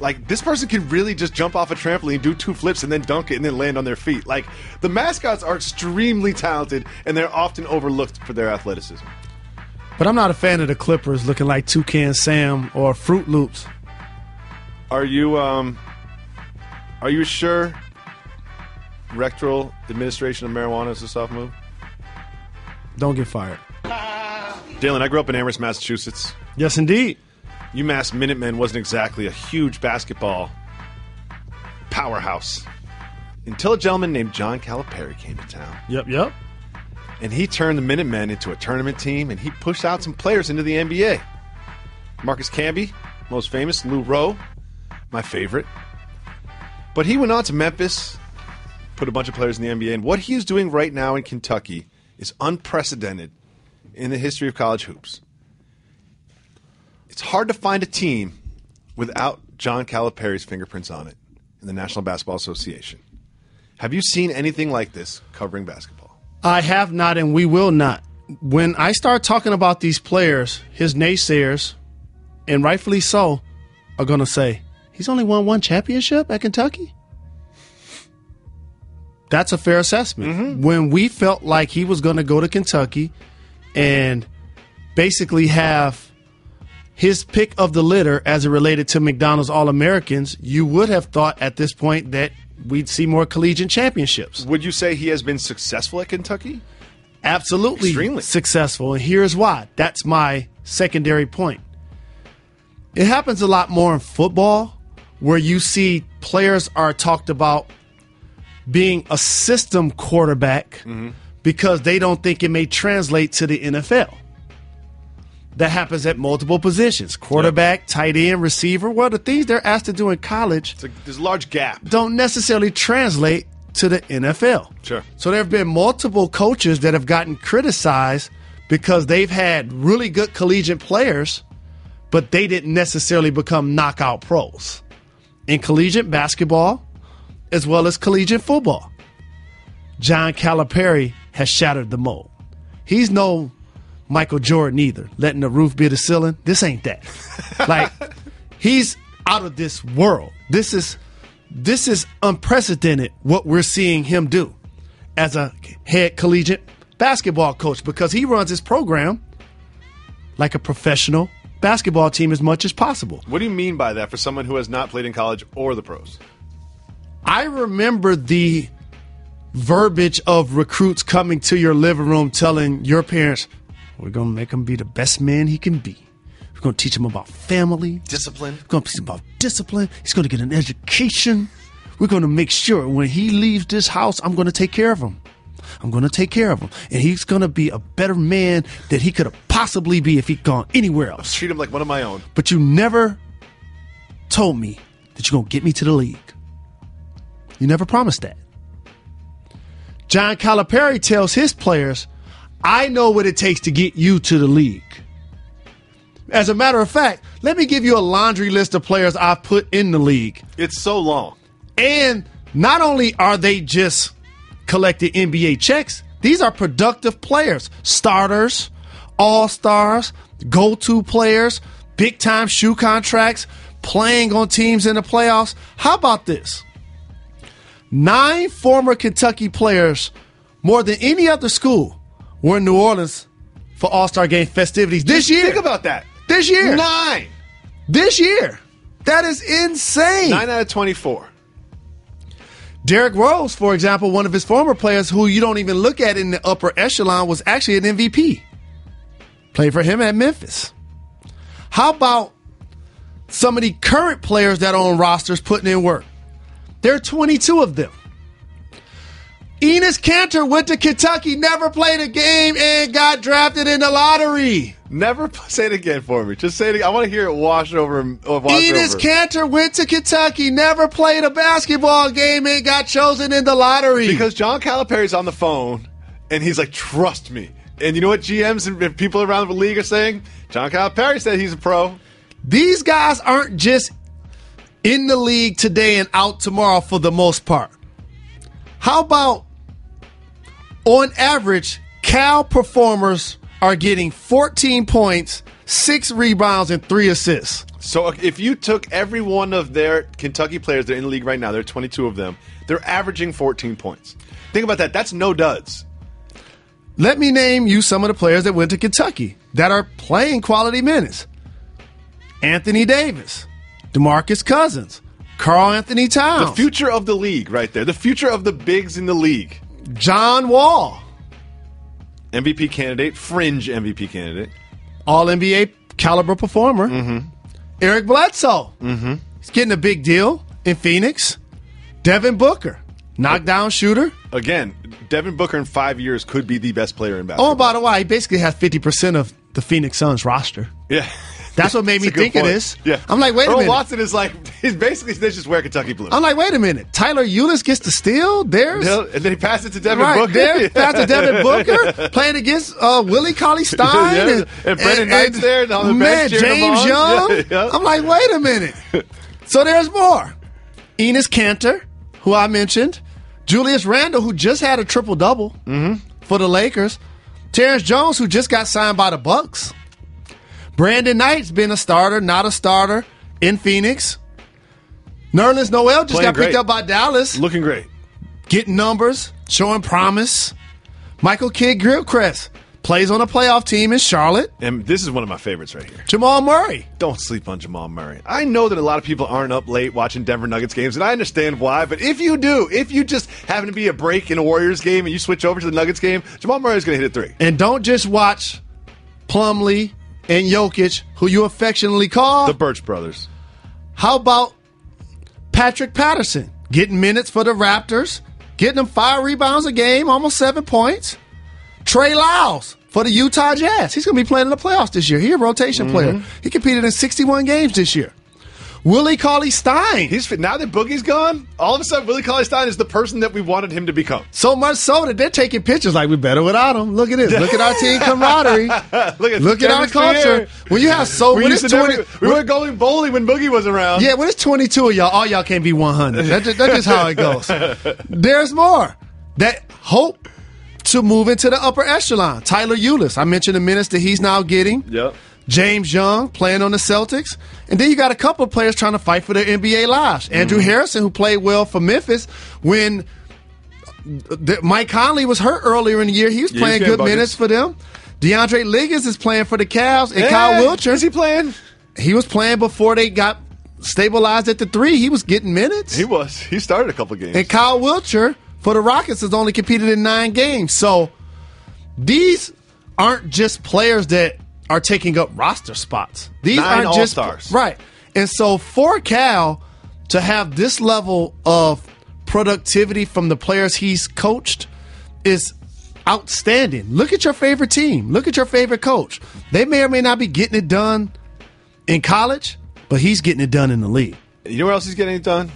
Like, this person can really just jump off a trampoline, do two flips, and then dunk it, and then land on their feet. Like, the mascots are extremely talented, and they're often overlooked for their athleticism. But I'm not a fan of the Clippers looking like Toucan Sam or Fruit Loops. Are you sure rectal administration of marijuana is a soft move? Don't get fired. Dylan, I grew up in Amherst, Massachusetts. Yes, indeed. UMass Minutemen wasn't exactly a huge basketball powerhouse until a gentleman named John Calipari came to town. Yep. And he turned the Minutemen into a tournament team, and he pushed out some players into the NBA. Marcus Camby, most famous. Lou Rowe, my favorite. But he went on to Memphis, put a bunch of players in the NBA, and what he is doing right now in Kentucky is unprecedented in the history of college hoops. It's hard to find a team without John Calipari's fingerprints on it in the National Basketball Association. Have you seen anything like this covering basketball? I have not, and we will not. When I start talking about these players, his naysayers, and rightfully so, are going to say, he's only won one championship at Kentucky? That's a fair assessment. Mm-hmm. When we felt like he was going to go to Kentucky and basically have his pick of the litter as it related to McDonald's All-Americans, you would have thought at this point that we'd see more collegiate championships. Would you say he has been successful at Kentucky? Absolutely. Extremely successful, and here's why. That's my secondary point. It happens a lot more in football where you see players are talked about being a system quarterback because they don't think it may translate to the NFL. That happens at multiple positions. Quarterback, tight end, receiver. Well, the things they're asked to do in college, there's a large gap, don't necessarily translate to the NFL. Sure. So there have been multiple coaches that have gotten criticized because they've had really good collegiate players, but they didn't necessarily become knockout pros in collegiate basketball as well as collegiate football. John Calipari has shattered the mold. He's no Michael Jordan either, letting the roof be the ceiling. This ain't that. Like, he's out of this world. This is unprecedented what we're seeing him do as a head collegiate basketball coach, because he runs his program like a professional basketball team as much as possible. What do you mean by that for someone who has not played in college or the pros? I remember the verbiage of recruits coming to your living room telling your parents, we're going to make him be the best man he can be. We're going to teach him about family. Discipline. We're going to teach him about discipline. He's going to get an education. We're going to make sure when he leaves this house, I'm going to take care of him. I'm going to take care of him. And he's going to be a better man than he could have possibly be if he'd gone anywhere else. I'll treat him like one of my own. But you never told me that you're going to get me to the league. You never promised that. John Calipari tells his players, I know what it takes to get you to the league. As a matter of fact, Let me give you a laundry list of players I've put in the league. It's so long. And not only are they just collecting NBA checks, these are productive players, starters, all-stars, go-to players, big-time shoe contracts, playing on teams in the playoffs. How about this? 9 former Kentucky players, more than any other school, were in New Orleans for All-Star Game festivities this year. Think about that. This year. 9. This year. That is insane. 9 out of 24. Derrick Rose, for example, one of his former players who you don't even look at in the upper echelon, was actually an MVP. Played for him at Memphis. How about some of the current players that are on rosters putting in work? There are 22 of them. Enes Kanter went to Kentucky, never played a game, and got drafted in the lottery. Never say it again for me. Just say it again. I want to hear it washed over. Enes Kanter went to Kentucky, never played a basketball game, and got chosen in the lottery. Because John Calipari's on the phone, and he's like, trust me. And you know what GMs and people around the league are saying? John Calipari said he's a pro. These guys aren't just in the league today and out tomorrow for the most part. How about, on average, Cal performers are getting 14 points, 6 rebounds, and 3 assists. So if you took every one of their Kentucky players that are in the league right now, there are 22 of them, they're averaging 14 points. Think about that. That's no duds. Let me name you some of the players that went to Kentucky that are playing quality minutes. Anthony Davis, DeMarcus Cousins, Karl Anthony Towns. The future of the league right there. The future of the bigs in the league. John Wall. MVP candidate. Fringe MVP candidate. All-NBA caliber performer. Mm-hmm. Eric Bledsoe. Mm-hmm. He's getting a big deal in Phoenix. Devin Booker. Knockdown shooter. Again, Devin Booker in 5 years could be the best player in basketball. Oh, by the way, he basically has 50% of the Phoenix Suns roster. Yeah. That's what made me think of this. Yeah. I'm like, wait a minute. Earl Watson is like, he's basically, they just wear Kentucky blue. I'm like, wait a minute. Tyler Ulis gets the steal. There's. No, and they pass it to Devin Booker. They pass it to Devin Booker, playing against Willie Cauley-Stein. Yeah, and Brendan Knight's there. And on the bench, James Young. Yeah, yeah. I'm like, wait a minute. So there's more. Enes Kanter, who I mentioned. Julius Randle, who just had a triple-double for the Lakers. Terrence Jones, who just got signed by the Bucks. Brandon Knight's been a starter, not a starter, in Phoenix. Nerlens Noel just got picked up by Dallas. Looking great. Getting numbers, showing promise. Michael Kidd-Gilchrist plays on a playoff team in Charlotte. And this is one of my favorites right here. Jamal Murray. Don't sleep on Jamal Murray. I know that a lot of people aren't up late watching Denver Nuggets games, and I understand why, but if you do, if you just happen to be a break in a Warriors game and you switch over to the Nuggets game, Jamal Murray's going to hit a 3. And don't just watch Plumlee and Jokic, who you affectionately call the Birch Brothers. How about Patrick Patterson getting minutes for the Raptors, getting them 5 rebounds a game, almost 7 points. Trey Lyles for the Utah Jazz. He's going to be playing in the playoffs this year. He's a rotation player. He competed in 61 games this year. Willie Cauley-Stein. Now that Boogie's gone, all of a sudden Willie Cauley-Stein is the person that we wanted him to become. So much so that they're taking pictures like, we're better without him. Look at this. Look at our team camaraderie. Look at our culture. When you have so many. We were going bowling when Boogie was around. Yeah, when it's 22 of y'all, all y'all can't be 100. That's just how it goes. There's more. That hope to move into the upper echelon. Tyler Ulis. I mentioned the minutes that he's now getting. Yep. James Young playing on the Celtics. And then you got a couple of players trying to fight for their NBA lives. Andrew Harrison, who played well for Memphis when Mike Conley was hurt earlier in the year. He was playing good minutes for them. DeAndre Liggins is playing for the Cavs. And Kyle Wilcher. Is he playing? He was playing before they got stabilized at the 3. He was getting minutes. He was. He started a couple games. And Kyle Wilcher for the Rockets has only competed in 9 games. So these aren't just players that are taking up roster spots. These are just stars. Right. And so for Cal to have this level of productivity from the players he's coached is outstanding. Look at your favorite team. Look at your favorite coach. They may or may not be getting it done in college, but he's getting it done in the league. You know where else he's getting it done?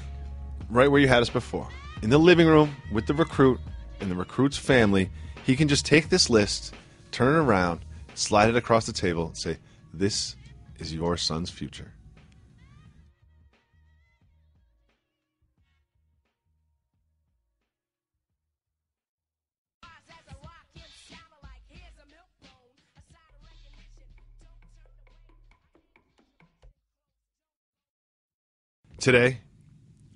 Right where you had us before. In the living room with the recruit and the recruit's family. He can just take this list, turn it around, slide it across the table and say, this is your son's future? Today,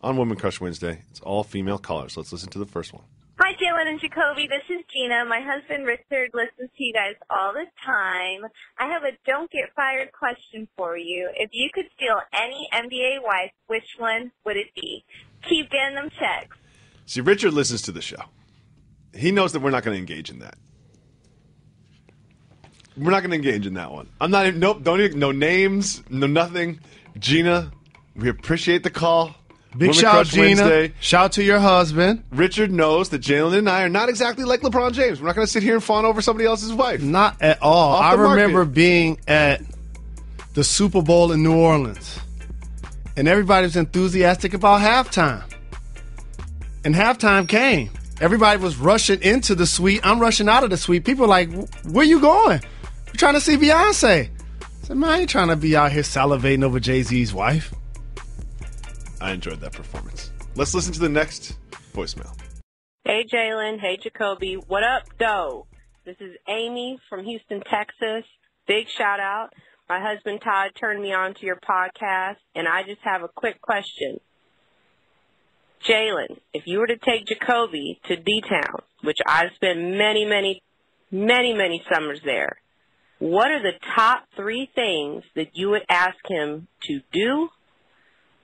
on Woman Crush Wednesday, it's all female callers. Let's listen to the first one. Hi, Jalen and Jacoby. This is Gina. My husband, Richard, listens to you guys all the time. I have a don't get fired question for you. If you could steal any NBA wife, which one would it be? Keep getting them checks. See, Richard listens to the show. He knows that we're not going to engage in that. We're not going to engage in that one. I'm not even, nope, don't even, no names, no nothing. Gina, we appreciate the call. Big Woman shout out, Gina. Wednesday. Shout out to your husband. Richard knows that Jalen and I are not exactly like LeBron James. We're not going to sit here and fawn over somebody else's wife. Not at all. I remember being at the Super Bowl in New Orleans, and everybody was enthusiastic about halftime. And halftime came. Everybody was rushing into the suite. I'm rushing out of the suite. People were like, where you going? We're trying to see Beyonce. I said, man, I ain't trying to be out here salivating over Jay-Z's wife. I enjoyed that performance. Let's listen to the next voicemail. Hey, Jalen. Hey, Jacoby. What up, doe? This is Amy from Houston, Texas. Big shout out. My husband, Todd, turned me on to your podcast, and I just have a quick question. Jalen, if you were to take Jacoby to D-Town, which I've spent many summers there, what are the top three things that you would ask him to do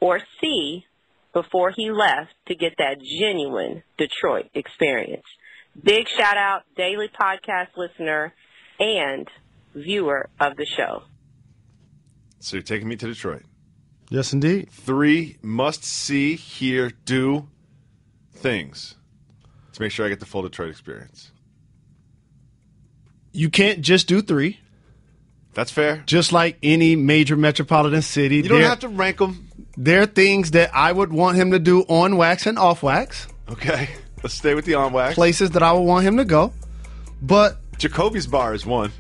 or see before he left to get that genuine Detroit experience? Big shout out, daily podcast listener and viewer of the show. So you're taking me to Detroit. Yes, indeed. Three must see, hear, do things to make sure I get the full Detroit experience. You can't just do three. That's fair. Just like any major metropolitan city. You don't have to rank them. There are things that I would want him to do on wax and off wax. Okay. Let's stay with the on wax. Places that I would want him to go. But Jacoby's bar is one.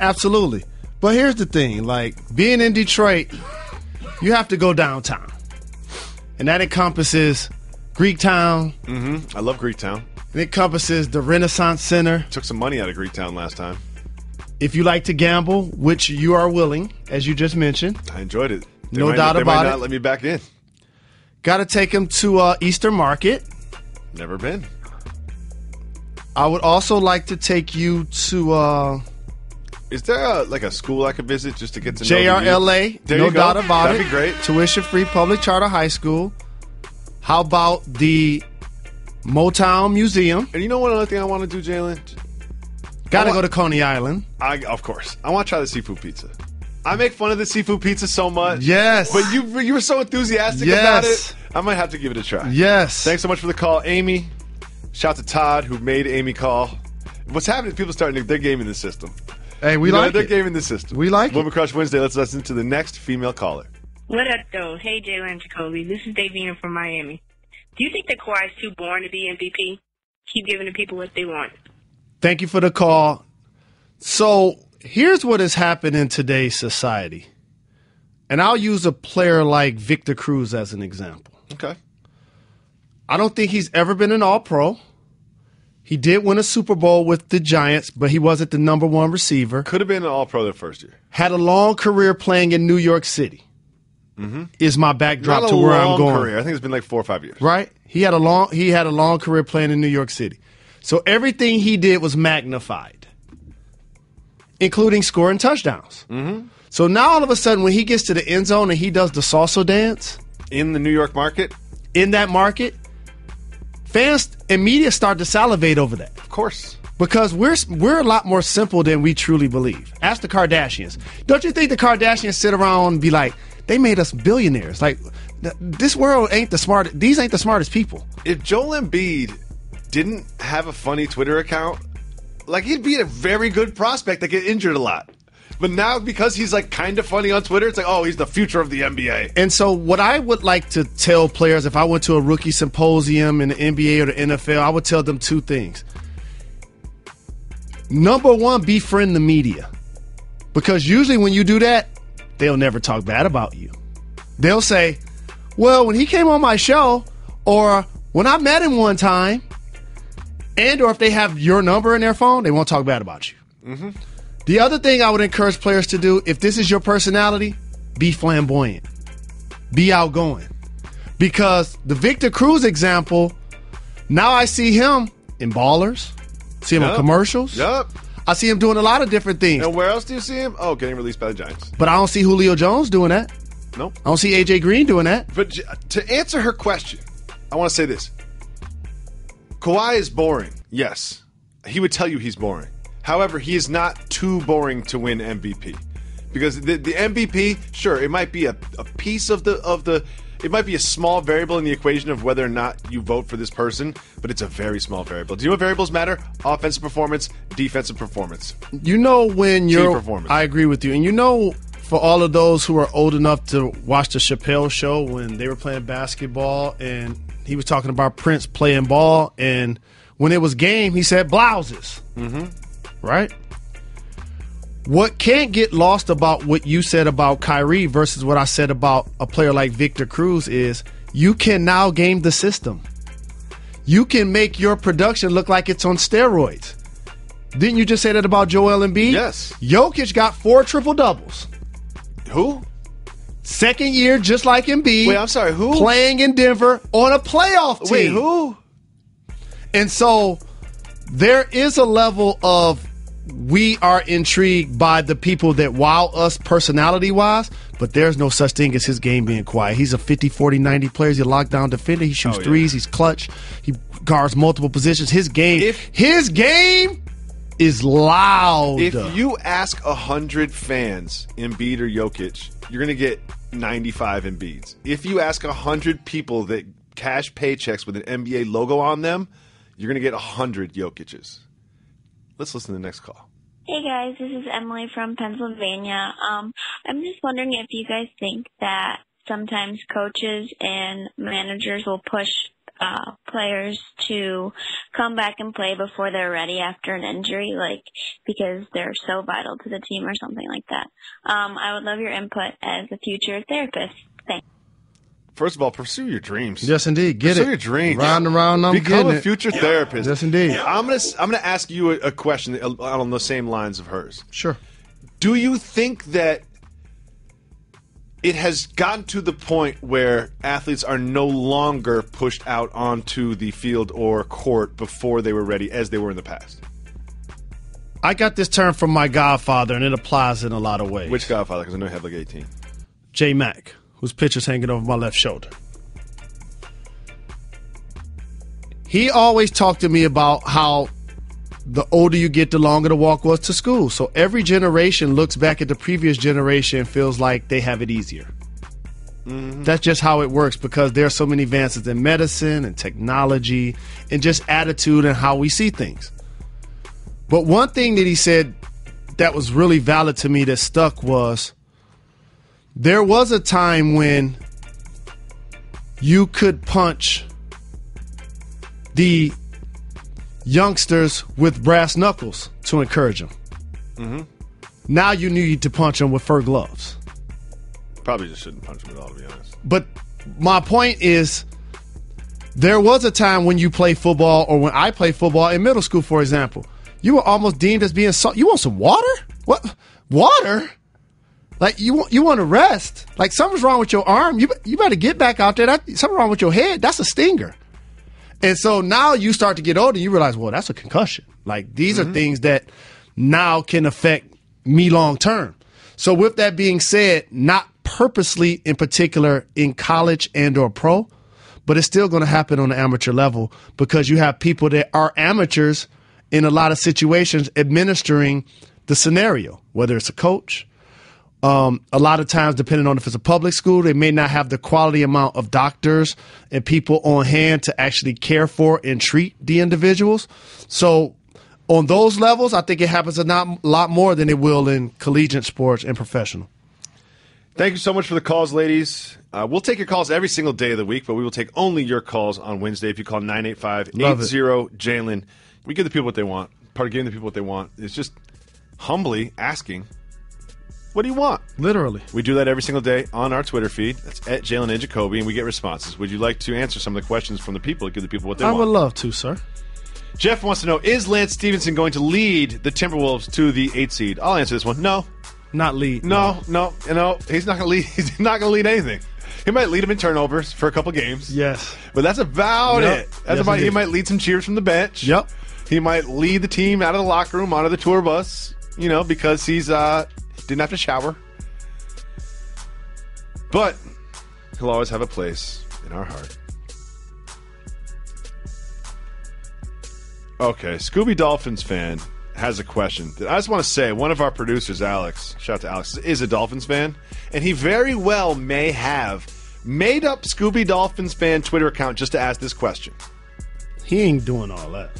Absolutely. But here's the thing. Like, being in Detroit, you have to go downtown. And that encompasses Greektown. I love Greektown. It encompasses the Renaissance Center. Took some money out of Greektown last time. If you like to gamble, which you are willing, as you just mentioned. I enjoyed it. No doubt about it. They might not let me back in. Got to take him to Easter Market. Never been. I would also like to take you to... Is there like a school I could visit just to get to JRLA, no doubt about it. That'd be great. Tuition-free public charter high school. How about the Motown Museum? And you know what other thing I want to do, Jalen? Gotta go to Coney Island. Of course. I want to try the seafood pizza. I make fun of the seafood pizza so much. Yes. But you were so enthusiastic about it. I might have to give it a try. Yes. Thanks so much for the call, Amy. Shout to Todd, who made Amy call. What's happening is people starting to, they're gaming the system. Hey, they're gaming the system. We like Woman Crush Wednesday. Let's listen to the next female caller. What up, though? Hey, Jalen and Jacoby. This is Davina from Miami. Do you think that Kawhi's too born to be MVP? Keep giving the people what they want. Thank you for the call. So here's what has happened in today's society. And I'll use a player like Victor Cruz as an example. Okay. I don't think he's ever been an All-Pro. He did win a Super Bowl with the Giants, but he wasn't the number one receiver. Could have been an All-Pro the first year. Had a long career playing in New York City. Is my backdrop to where I'm going. Career. I think it's been like 4 or 5 years. Right? He had a long career playing in New York City. So everything he did was magnified, including scoring touchdowns. So now all of a sudden when he gets to the end zone and he does the salsa dance. In the New York market? In that market. Fans and media start to salivate over that. Of course. Because we're a lot more simple than we truly believe. Ask the Kardashians. Don't you think the Kardashians sit around and be like, they made us billionaires. Like, this world ain't the smartest. These ain't the smartest people. If Joel Embiid didn't have a funny Twitter account, like, he'd be a very good prospect that get injured a lot. But now because he's like kind of funny on Twitter, it's like, oh, he's the future of the NBA. And so what I would like to tell players, if I went to a rookie symposium in the NBA or the NFL, I would tell them two things. Number one, befriend the media. Because usually when you do that, they'll never talk bad about you. They'll say, well, when he came on my show, or when I met him one time, and or if they have your number in their phone, they won't talk bad about you. Mm-hmm. The other thing I would encourage players to do, if this is your personality, be flamboyant. Be outgoing. Because the Victor Cruz example, now I see him in Ballers, see him in commercials. Yep. I see him doing a lot of different things. And where else do you see him? Oh, getting released by the Giants. But I don't see Julio Jones doing that. Nope. I don't see A.J. Green doing that. But to answer her question, I want to say this. Kawhi is boring. Yes. He would tell you he's boring. However, he is not too boring to win MVP. Because the MVP, sure, it might be a piece of the it might be a small variable in the equation of whether or not you vote for this person, but it's a very small variable. Do you know what variables matter? Offensive performance, defensive performance. You know when you're – I agree with you. And you know for all of those who are old enough to watch the Chappelle Show when they were playing basketball and he was talking about Prince playing ball, and when it was game, he said blouses. Mm-hmm. Right? What can't get lost about what you said about Kyrie versus what I said about a player like Victor Cruz is you can now game the system. You can make your production look like it's on steroids. Didn't you just say that about Joel Embiid? Yes. Jokic got 4 triple-doubles. Who? Second year, just like Embiid. Wait, I'm sorry, who? Playing in Denver on a playoff team. Wait, who? And so there is a level of we are intrigued by the people that wow us personality-wise, but there's no such thing as his game being quiet. He's a 50, 40, 90 player. He's a lockdown defender. He shoots threes. He's clutch. He guards multiple positions. His game is loud. If you ask 100 fans, Embiid or Jokic, you're going to get 95 Embiids. If you ask 100 people that cash paychecks with an NBA logo on them, you're going to get 100 Jokic's. Let's listen to the next call. Hey, guys. This is Emily from Pennsylvania. I'm just wondering if you guys think that sometimes coaches and managers will push players to come back and play before they're ready after an injury, like because they're so vital to the team or something like that. I would love your input as a future therapist. Thanks. First of all, pursue your dreams. Yes, indeed. Pursue your dreams. Round and round, I'm getting it. Become a future therapist. Yes, indeed. I'm gonna ask you a question on the same lines of hers. Sure. Do you think that it has gotten to the point where athletes are no longer pushed out onto the field or court before they were ready as they were in the past? I got this term from my godfather, and it applies in a lot of ways. Which godfather? Because I know you have like 18. J. Mack. Whose picture's hanging over my left shoulder. He always talked to me about how the older you get, the longer the walk was to school. So every generation looks back at the previous generation and feels like they have it easier. Mm-hmm. That's just how it works because there are so many advances in medicine and technology and just attitude and how we see things. But one thing that he said that was really valid to me that stuck was, there was a time when you could punch the youngsters with brass knuckles to encourage them. Mm-hmm. Now you need to punch them with fur gloves. Probably just shouldn't punch them at all, to be honest. But my point is, there was a time when you play football or when I played football in middle school, for example. You were almost deemed as being you want some water? What? Water? Like, you want to rest. Like, something's wrong with your arm. You better get back out there. Something's wrong with your head. That's a stinger. And so now you start to get older, you realize, well, that's a concussion. Like, these are things that now can affect me long term. So with that being said, not purposely in particular in college and or pro, but it's still going to happen on the amateur level because you have people that are amateurs in a lot of situations administering the scenario, whether it's a coach. A lot of times, depending on if it's a public school, they may not have the quality amount of doctors and people on hand to actually care for and treat the individuals. So on those levels, I think it happens a lot more than it will in collegiate sports and professional. Thank you so much for the calls, ladies. We'll take your calls every single day of the week, but we will take only your calls on Wednesday if you call 985-80-JALEN. We give the people what they want. Part of giving the people what they want is just humbly asking What do you want? Literally. We do that every single day on our Twitter feed. That's at Jalen and Jacoby, and we get responses. Would you like to answer some of the questions from the people to give the people what they want? I would love to, sir. Jeff wants to know, is Lance Stevenson going to lead the Timberwolves to the 8 seed? I'll answer this one. No. Not lead. No. He's not going to lead. He's not going to lead anything. He might lead him in turnovers for a couple games. Yes. But that's about it. That's about it. He might lead some cheers from the bench. Yep. He might lead the team out of the locker room, out of the tour bus, you know, because he's didn't have to shower. But he'll always have a place in our heart. Okay, Scooby Dolphins fan has a question. I just want to say, one of our producers, Alex, shout out to Alex, is a Dolphins fan, and he very well may have made up Scooby Dolphins fan Twitter account just to ask this question. He ain't doing all that.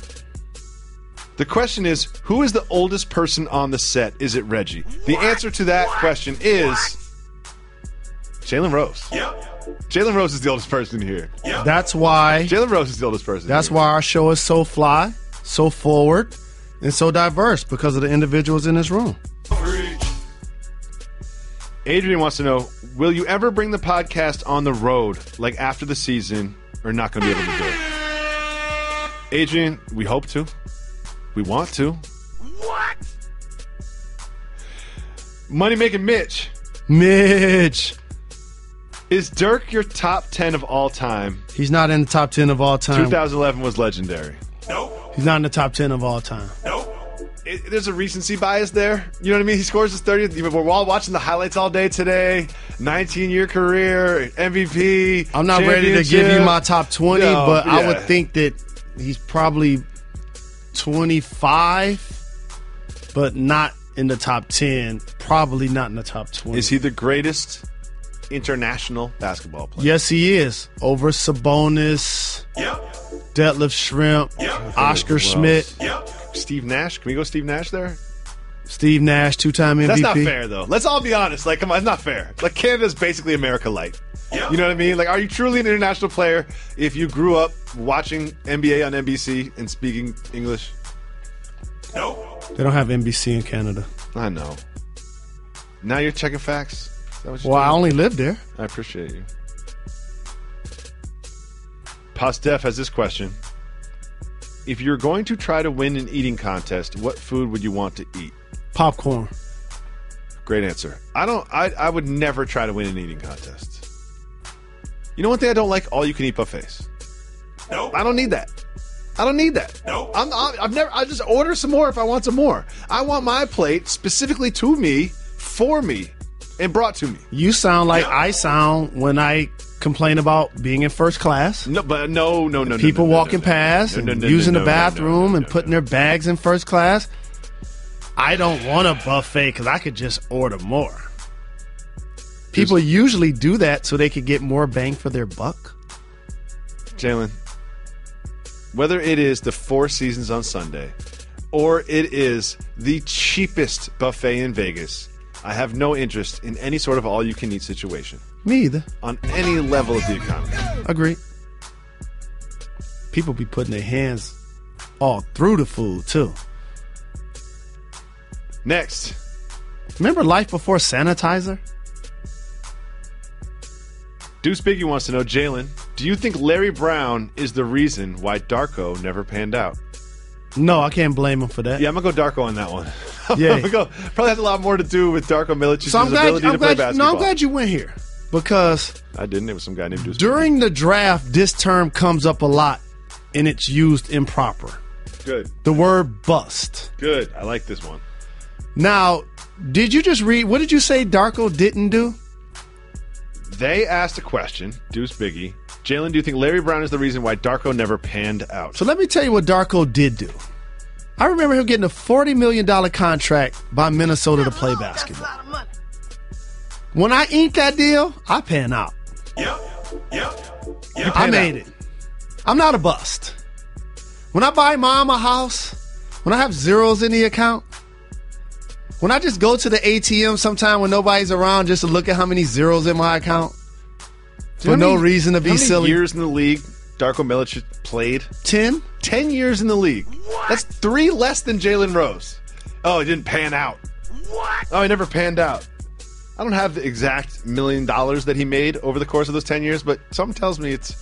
The question is, who is the oldest person on the set? Is it Reggie? The answer to that question is Jalen Rose. Yep. Jalen Rose is the oldest person here. Yep. That's why. Jalen Rose is the oldest person. That's why our show is so fly, so forward, and so diverse, because of the individuals in this room. Adrian wants to know, will you ever bring the podcast on the road, like after the season, or not going to be able to do it? Adrian, we hope to. We want to. What? Money making Mitch. Mitch. Is Dirk your top 10 of all time? He's not in the top 10 of all time. 2011 was legendary. Nope. He's not in the top 10 of all time. Nope. There's a recency bias there. You know what I mean? He scores his 30th. We're all watching the highlights all day today. 19-year career, MVP. I'm not ready to give you my top 20, but I would think that he's probably 25, but not in the top 10. Probably not in the top 20. Is he the greatest international basketball player? Yes, he is. Over Sabonis, Detlef Schrempf, Oscar Schmidt, Steve Nash. Can we go Steve Nash there? Steve Nash, two-time MVP. That's not fair, though. Let's all be honest. Like, come on, it's not fair. Like, Canada's basically America light. You know what I mean? Like, are you truly an international player if you grew up watching NBA on NBC and speaking English? No. They don't have NBC in Canada. I know. Now you're checking facts? Is that what you're doing? I only lived there. I appreciate you. Postef has this question. If you're going to try to win an eating contest, what food would you want to eat? Popcorn. Great answer. I would never try to win an eating contest. You know one thing I don't like? All-you-can-eat buffets. No. I don't need that. No. I'll just order some more if I want some more. I want my plate specifically to me, for me, and brought to me. You sound like I sound when I complain about being in first class. No. People walking past and using the bathroom and putting their bags in first class. I don't want a buffet because I could just order more. People usually do that so they could get more bang for their buck. Jalen, whether it is the Four Seasons on Sunday or it is the cheapest buffet in Vegas, I have no interest in any sort of all-you-can-eat situation. Me either. On any level of the economy. Agreed. People be putting their hands all through the food, too. Next. Remember life before sanitizer? Deuce Biggie wants to know, Jalen, do you think Larry Brown is the reason why Darko never panned out? No, I can't blame him for that. Yeah, I'm going to go Darko on that one. Yeah. Probably has a lot more to do with Darko Milicic's ability to play basketball. No, I'm glad you went here because I didn't. It was some guy named Deuce. During the draft, this term comes up a lot, and it's used improper. Good. The word bust. Good. I like this one. Now, did you just read? What did you say Darko didn't do? They asked a question, Deuce Biggie. Jalen, do you think Larry Brown is the reason why Darko never panned out? So let me tell you what Darko did do. I remember him getting a $40 million contract by Minnesota to play basketball. When I inked that deal, I pan out. Yep. I made it. I'm not a bust. When I buy mom a house, when I have zeros in the account, when I just go to the ATM sometime when nobody's around just to look at how many zeros in my account for no reason to be silly. How many years in the league Darko Milicic played? 10 years in the league. What? That's 3 less than Jalen Rose. Oh, he didn't pan out. What? Oh, he never panned out. I don't have the exact $1 million that he made over the course of those 10 years, but something tells me it's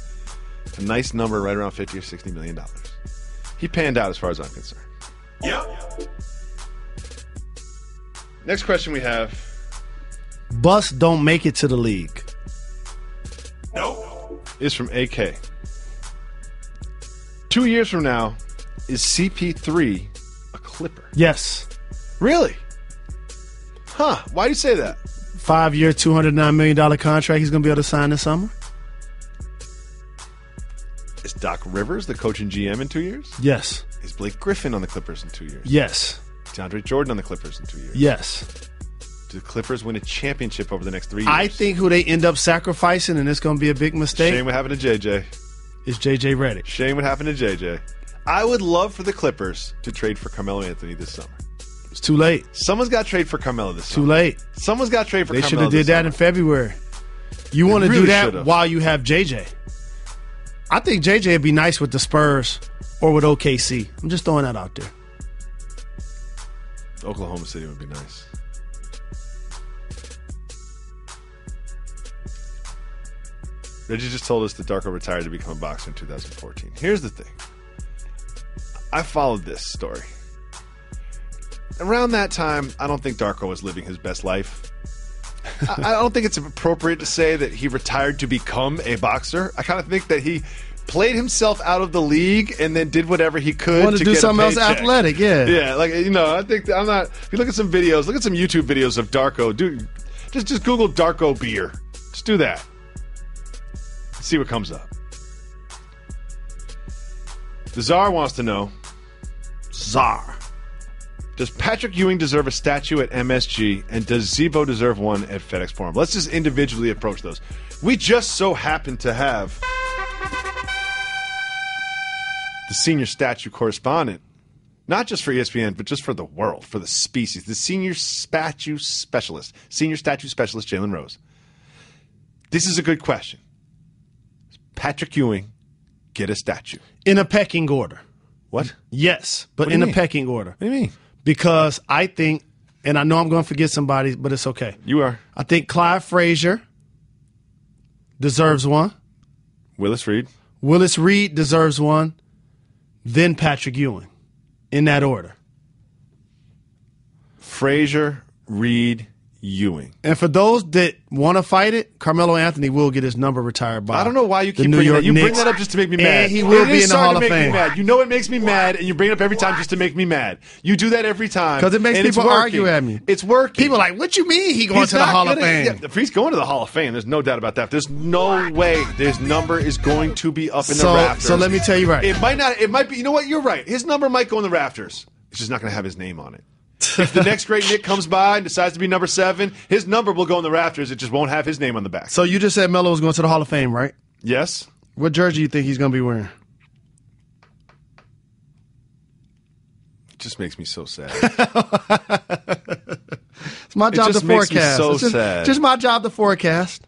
a nice number right around $50 or $60 million. He panned out as far as I'm concerned. Yep. Next question we have. Buss don't make it to the league. Nope. Is from AK. 2 years from now, is CP3 a Clipper? Yes. Really? Huh. Why do you say that? 5-year, $209 million contract he's going to be able to sign this summer. Is Doc Rivers the coach and GM in 2 years? Yes. Is Blake Griffin on the Clippers in 2 years? Yes. Is DeAndre Jordan on the Clippers in 2 years? Yes. Do the Clippers win a championship over the next 3 years? I think who they end up sacrificing, and it's going to be a big mistake. Shame what happened to JJ. Is JJ Redick. Shame what happened to JJ. I would love for the Clippers to trade for Carmelo Anthony this summer. It's too late. Someone's got to trade for Carmelo this summer. Too late. Someone's got to trade for Carmelo. They should have did that in February. You want to do that while you have JJ. I think JJ would be nice with the Spurs or with OKC. I'm just throwing that out there. Oklahoma City would be nice. Reggie just told us that Darko retired to become a boxer in 2014. Here's the thing. I followed this story. Around that time, I don't think Darko was living his best life. I don't think it's appropriate to say that he retired to become a boxer. I kind of think that he played himself out of the league and then did whatever he could to do get something else athletic. Yeah, yeah. Like, you know, I think I'm not. If you look at some videos, look at some YouTube videos of Darko. Just Google Darko beer. Just do that. See what comes up. The Czar wants to know. Czar. Does Patrick Ewing deserve a statue at MSG, and does Zebo deserve one at FedEx Forum? Let's just individually approach those. We just so happen to have the senior statue correspondent, not just for ESPN, but just for the world, for the species, the senior statue specialist, Jalen Rose. This is a good question. Does Patrick Ewing get a statue? In a pecking order. What? Yes, but in a pecking order. What do you mean? Because I think, and I know I'm going to forget somebody, but it's okay. You are. I think Clyde Frazier deserves one. Willis Reed deserves one. Then Patrick Ewing, in that order. Frazier, Reed, Ewing. And for those that want to fight it, Carmelo Anthony will get his number retired by. I don't know why you keep bringing that. You bring that up just to make me mad. And he will be in the Hall of Fame. You know it makes me mad, and you bring it up every time just to make me mad. You do that every time because it makes people argue at me. It's working. People are like, what you mean he going to the Hall of Fame? Yeah, he's going to the Hall of Fame. There's no doubt about that. There's no way this number is going to be up in the rafters. So let me tell you, right? It might not. It might be. You know what? You're right. His number might go in the rafters. It's just not going to have his name on it. If the next great Nick comes by and decides to be number 7, his number will go in the rafters. It just won't have his name on the back. So you just said Melo was going to the Hall of Fame, right? Yes. What jersey do you think he's going to be wearing? It just makes me so sad. It's my job to forecast. So it's just my job to forecast.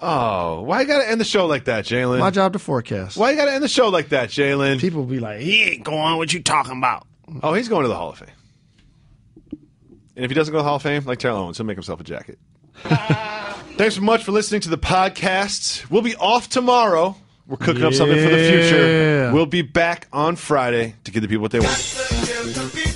Oh, why you got to end the show like that, Jalen? My job to forecast. Why you got to end the show like that, Jalen? People will be like, he ain't going. What you talking about? Oh, he's going to the Hall of Fame. And if he doesn't go to the Hall of Fame, like Terrell Owens, he'll make himself a jacket. Thanks so much for listening to the podcast. We'll be off tomorrow. We're cooking up something for the future. We'll be back on Friday to give the people what they want.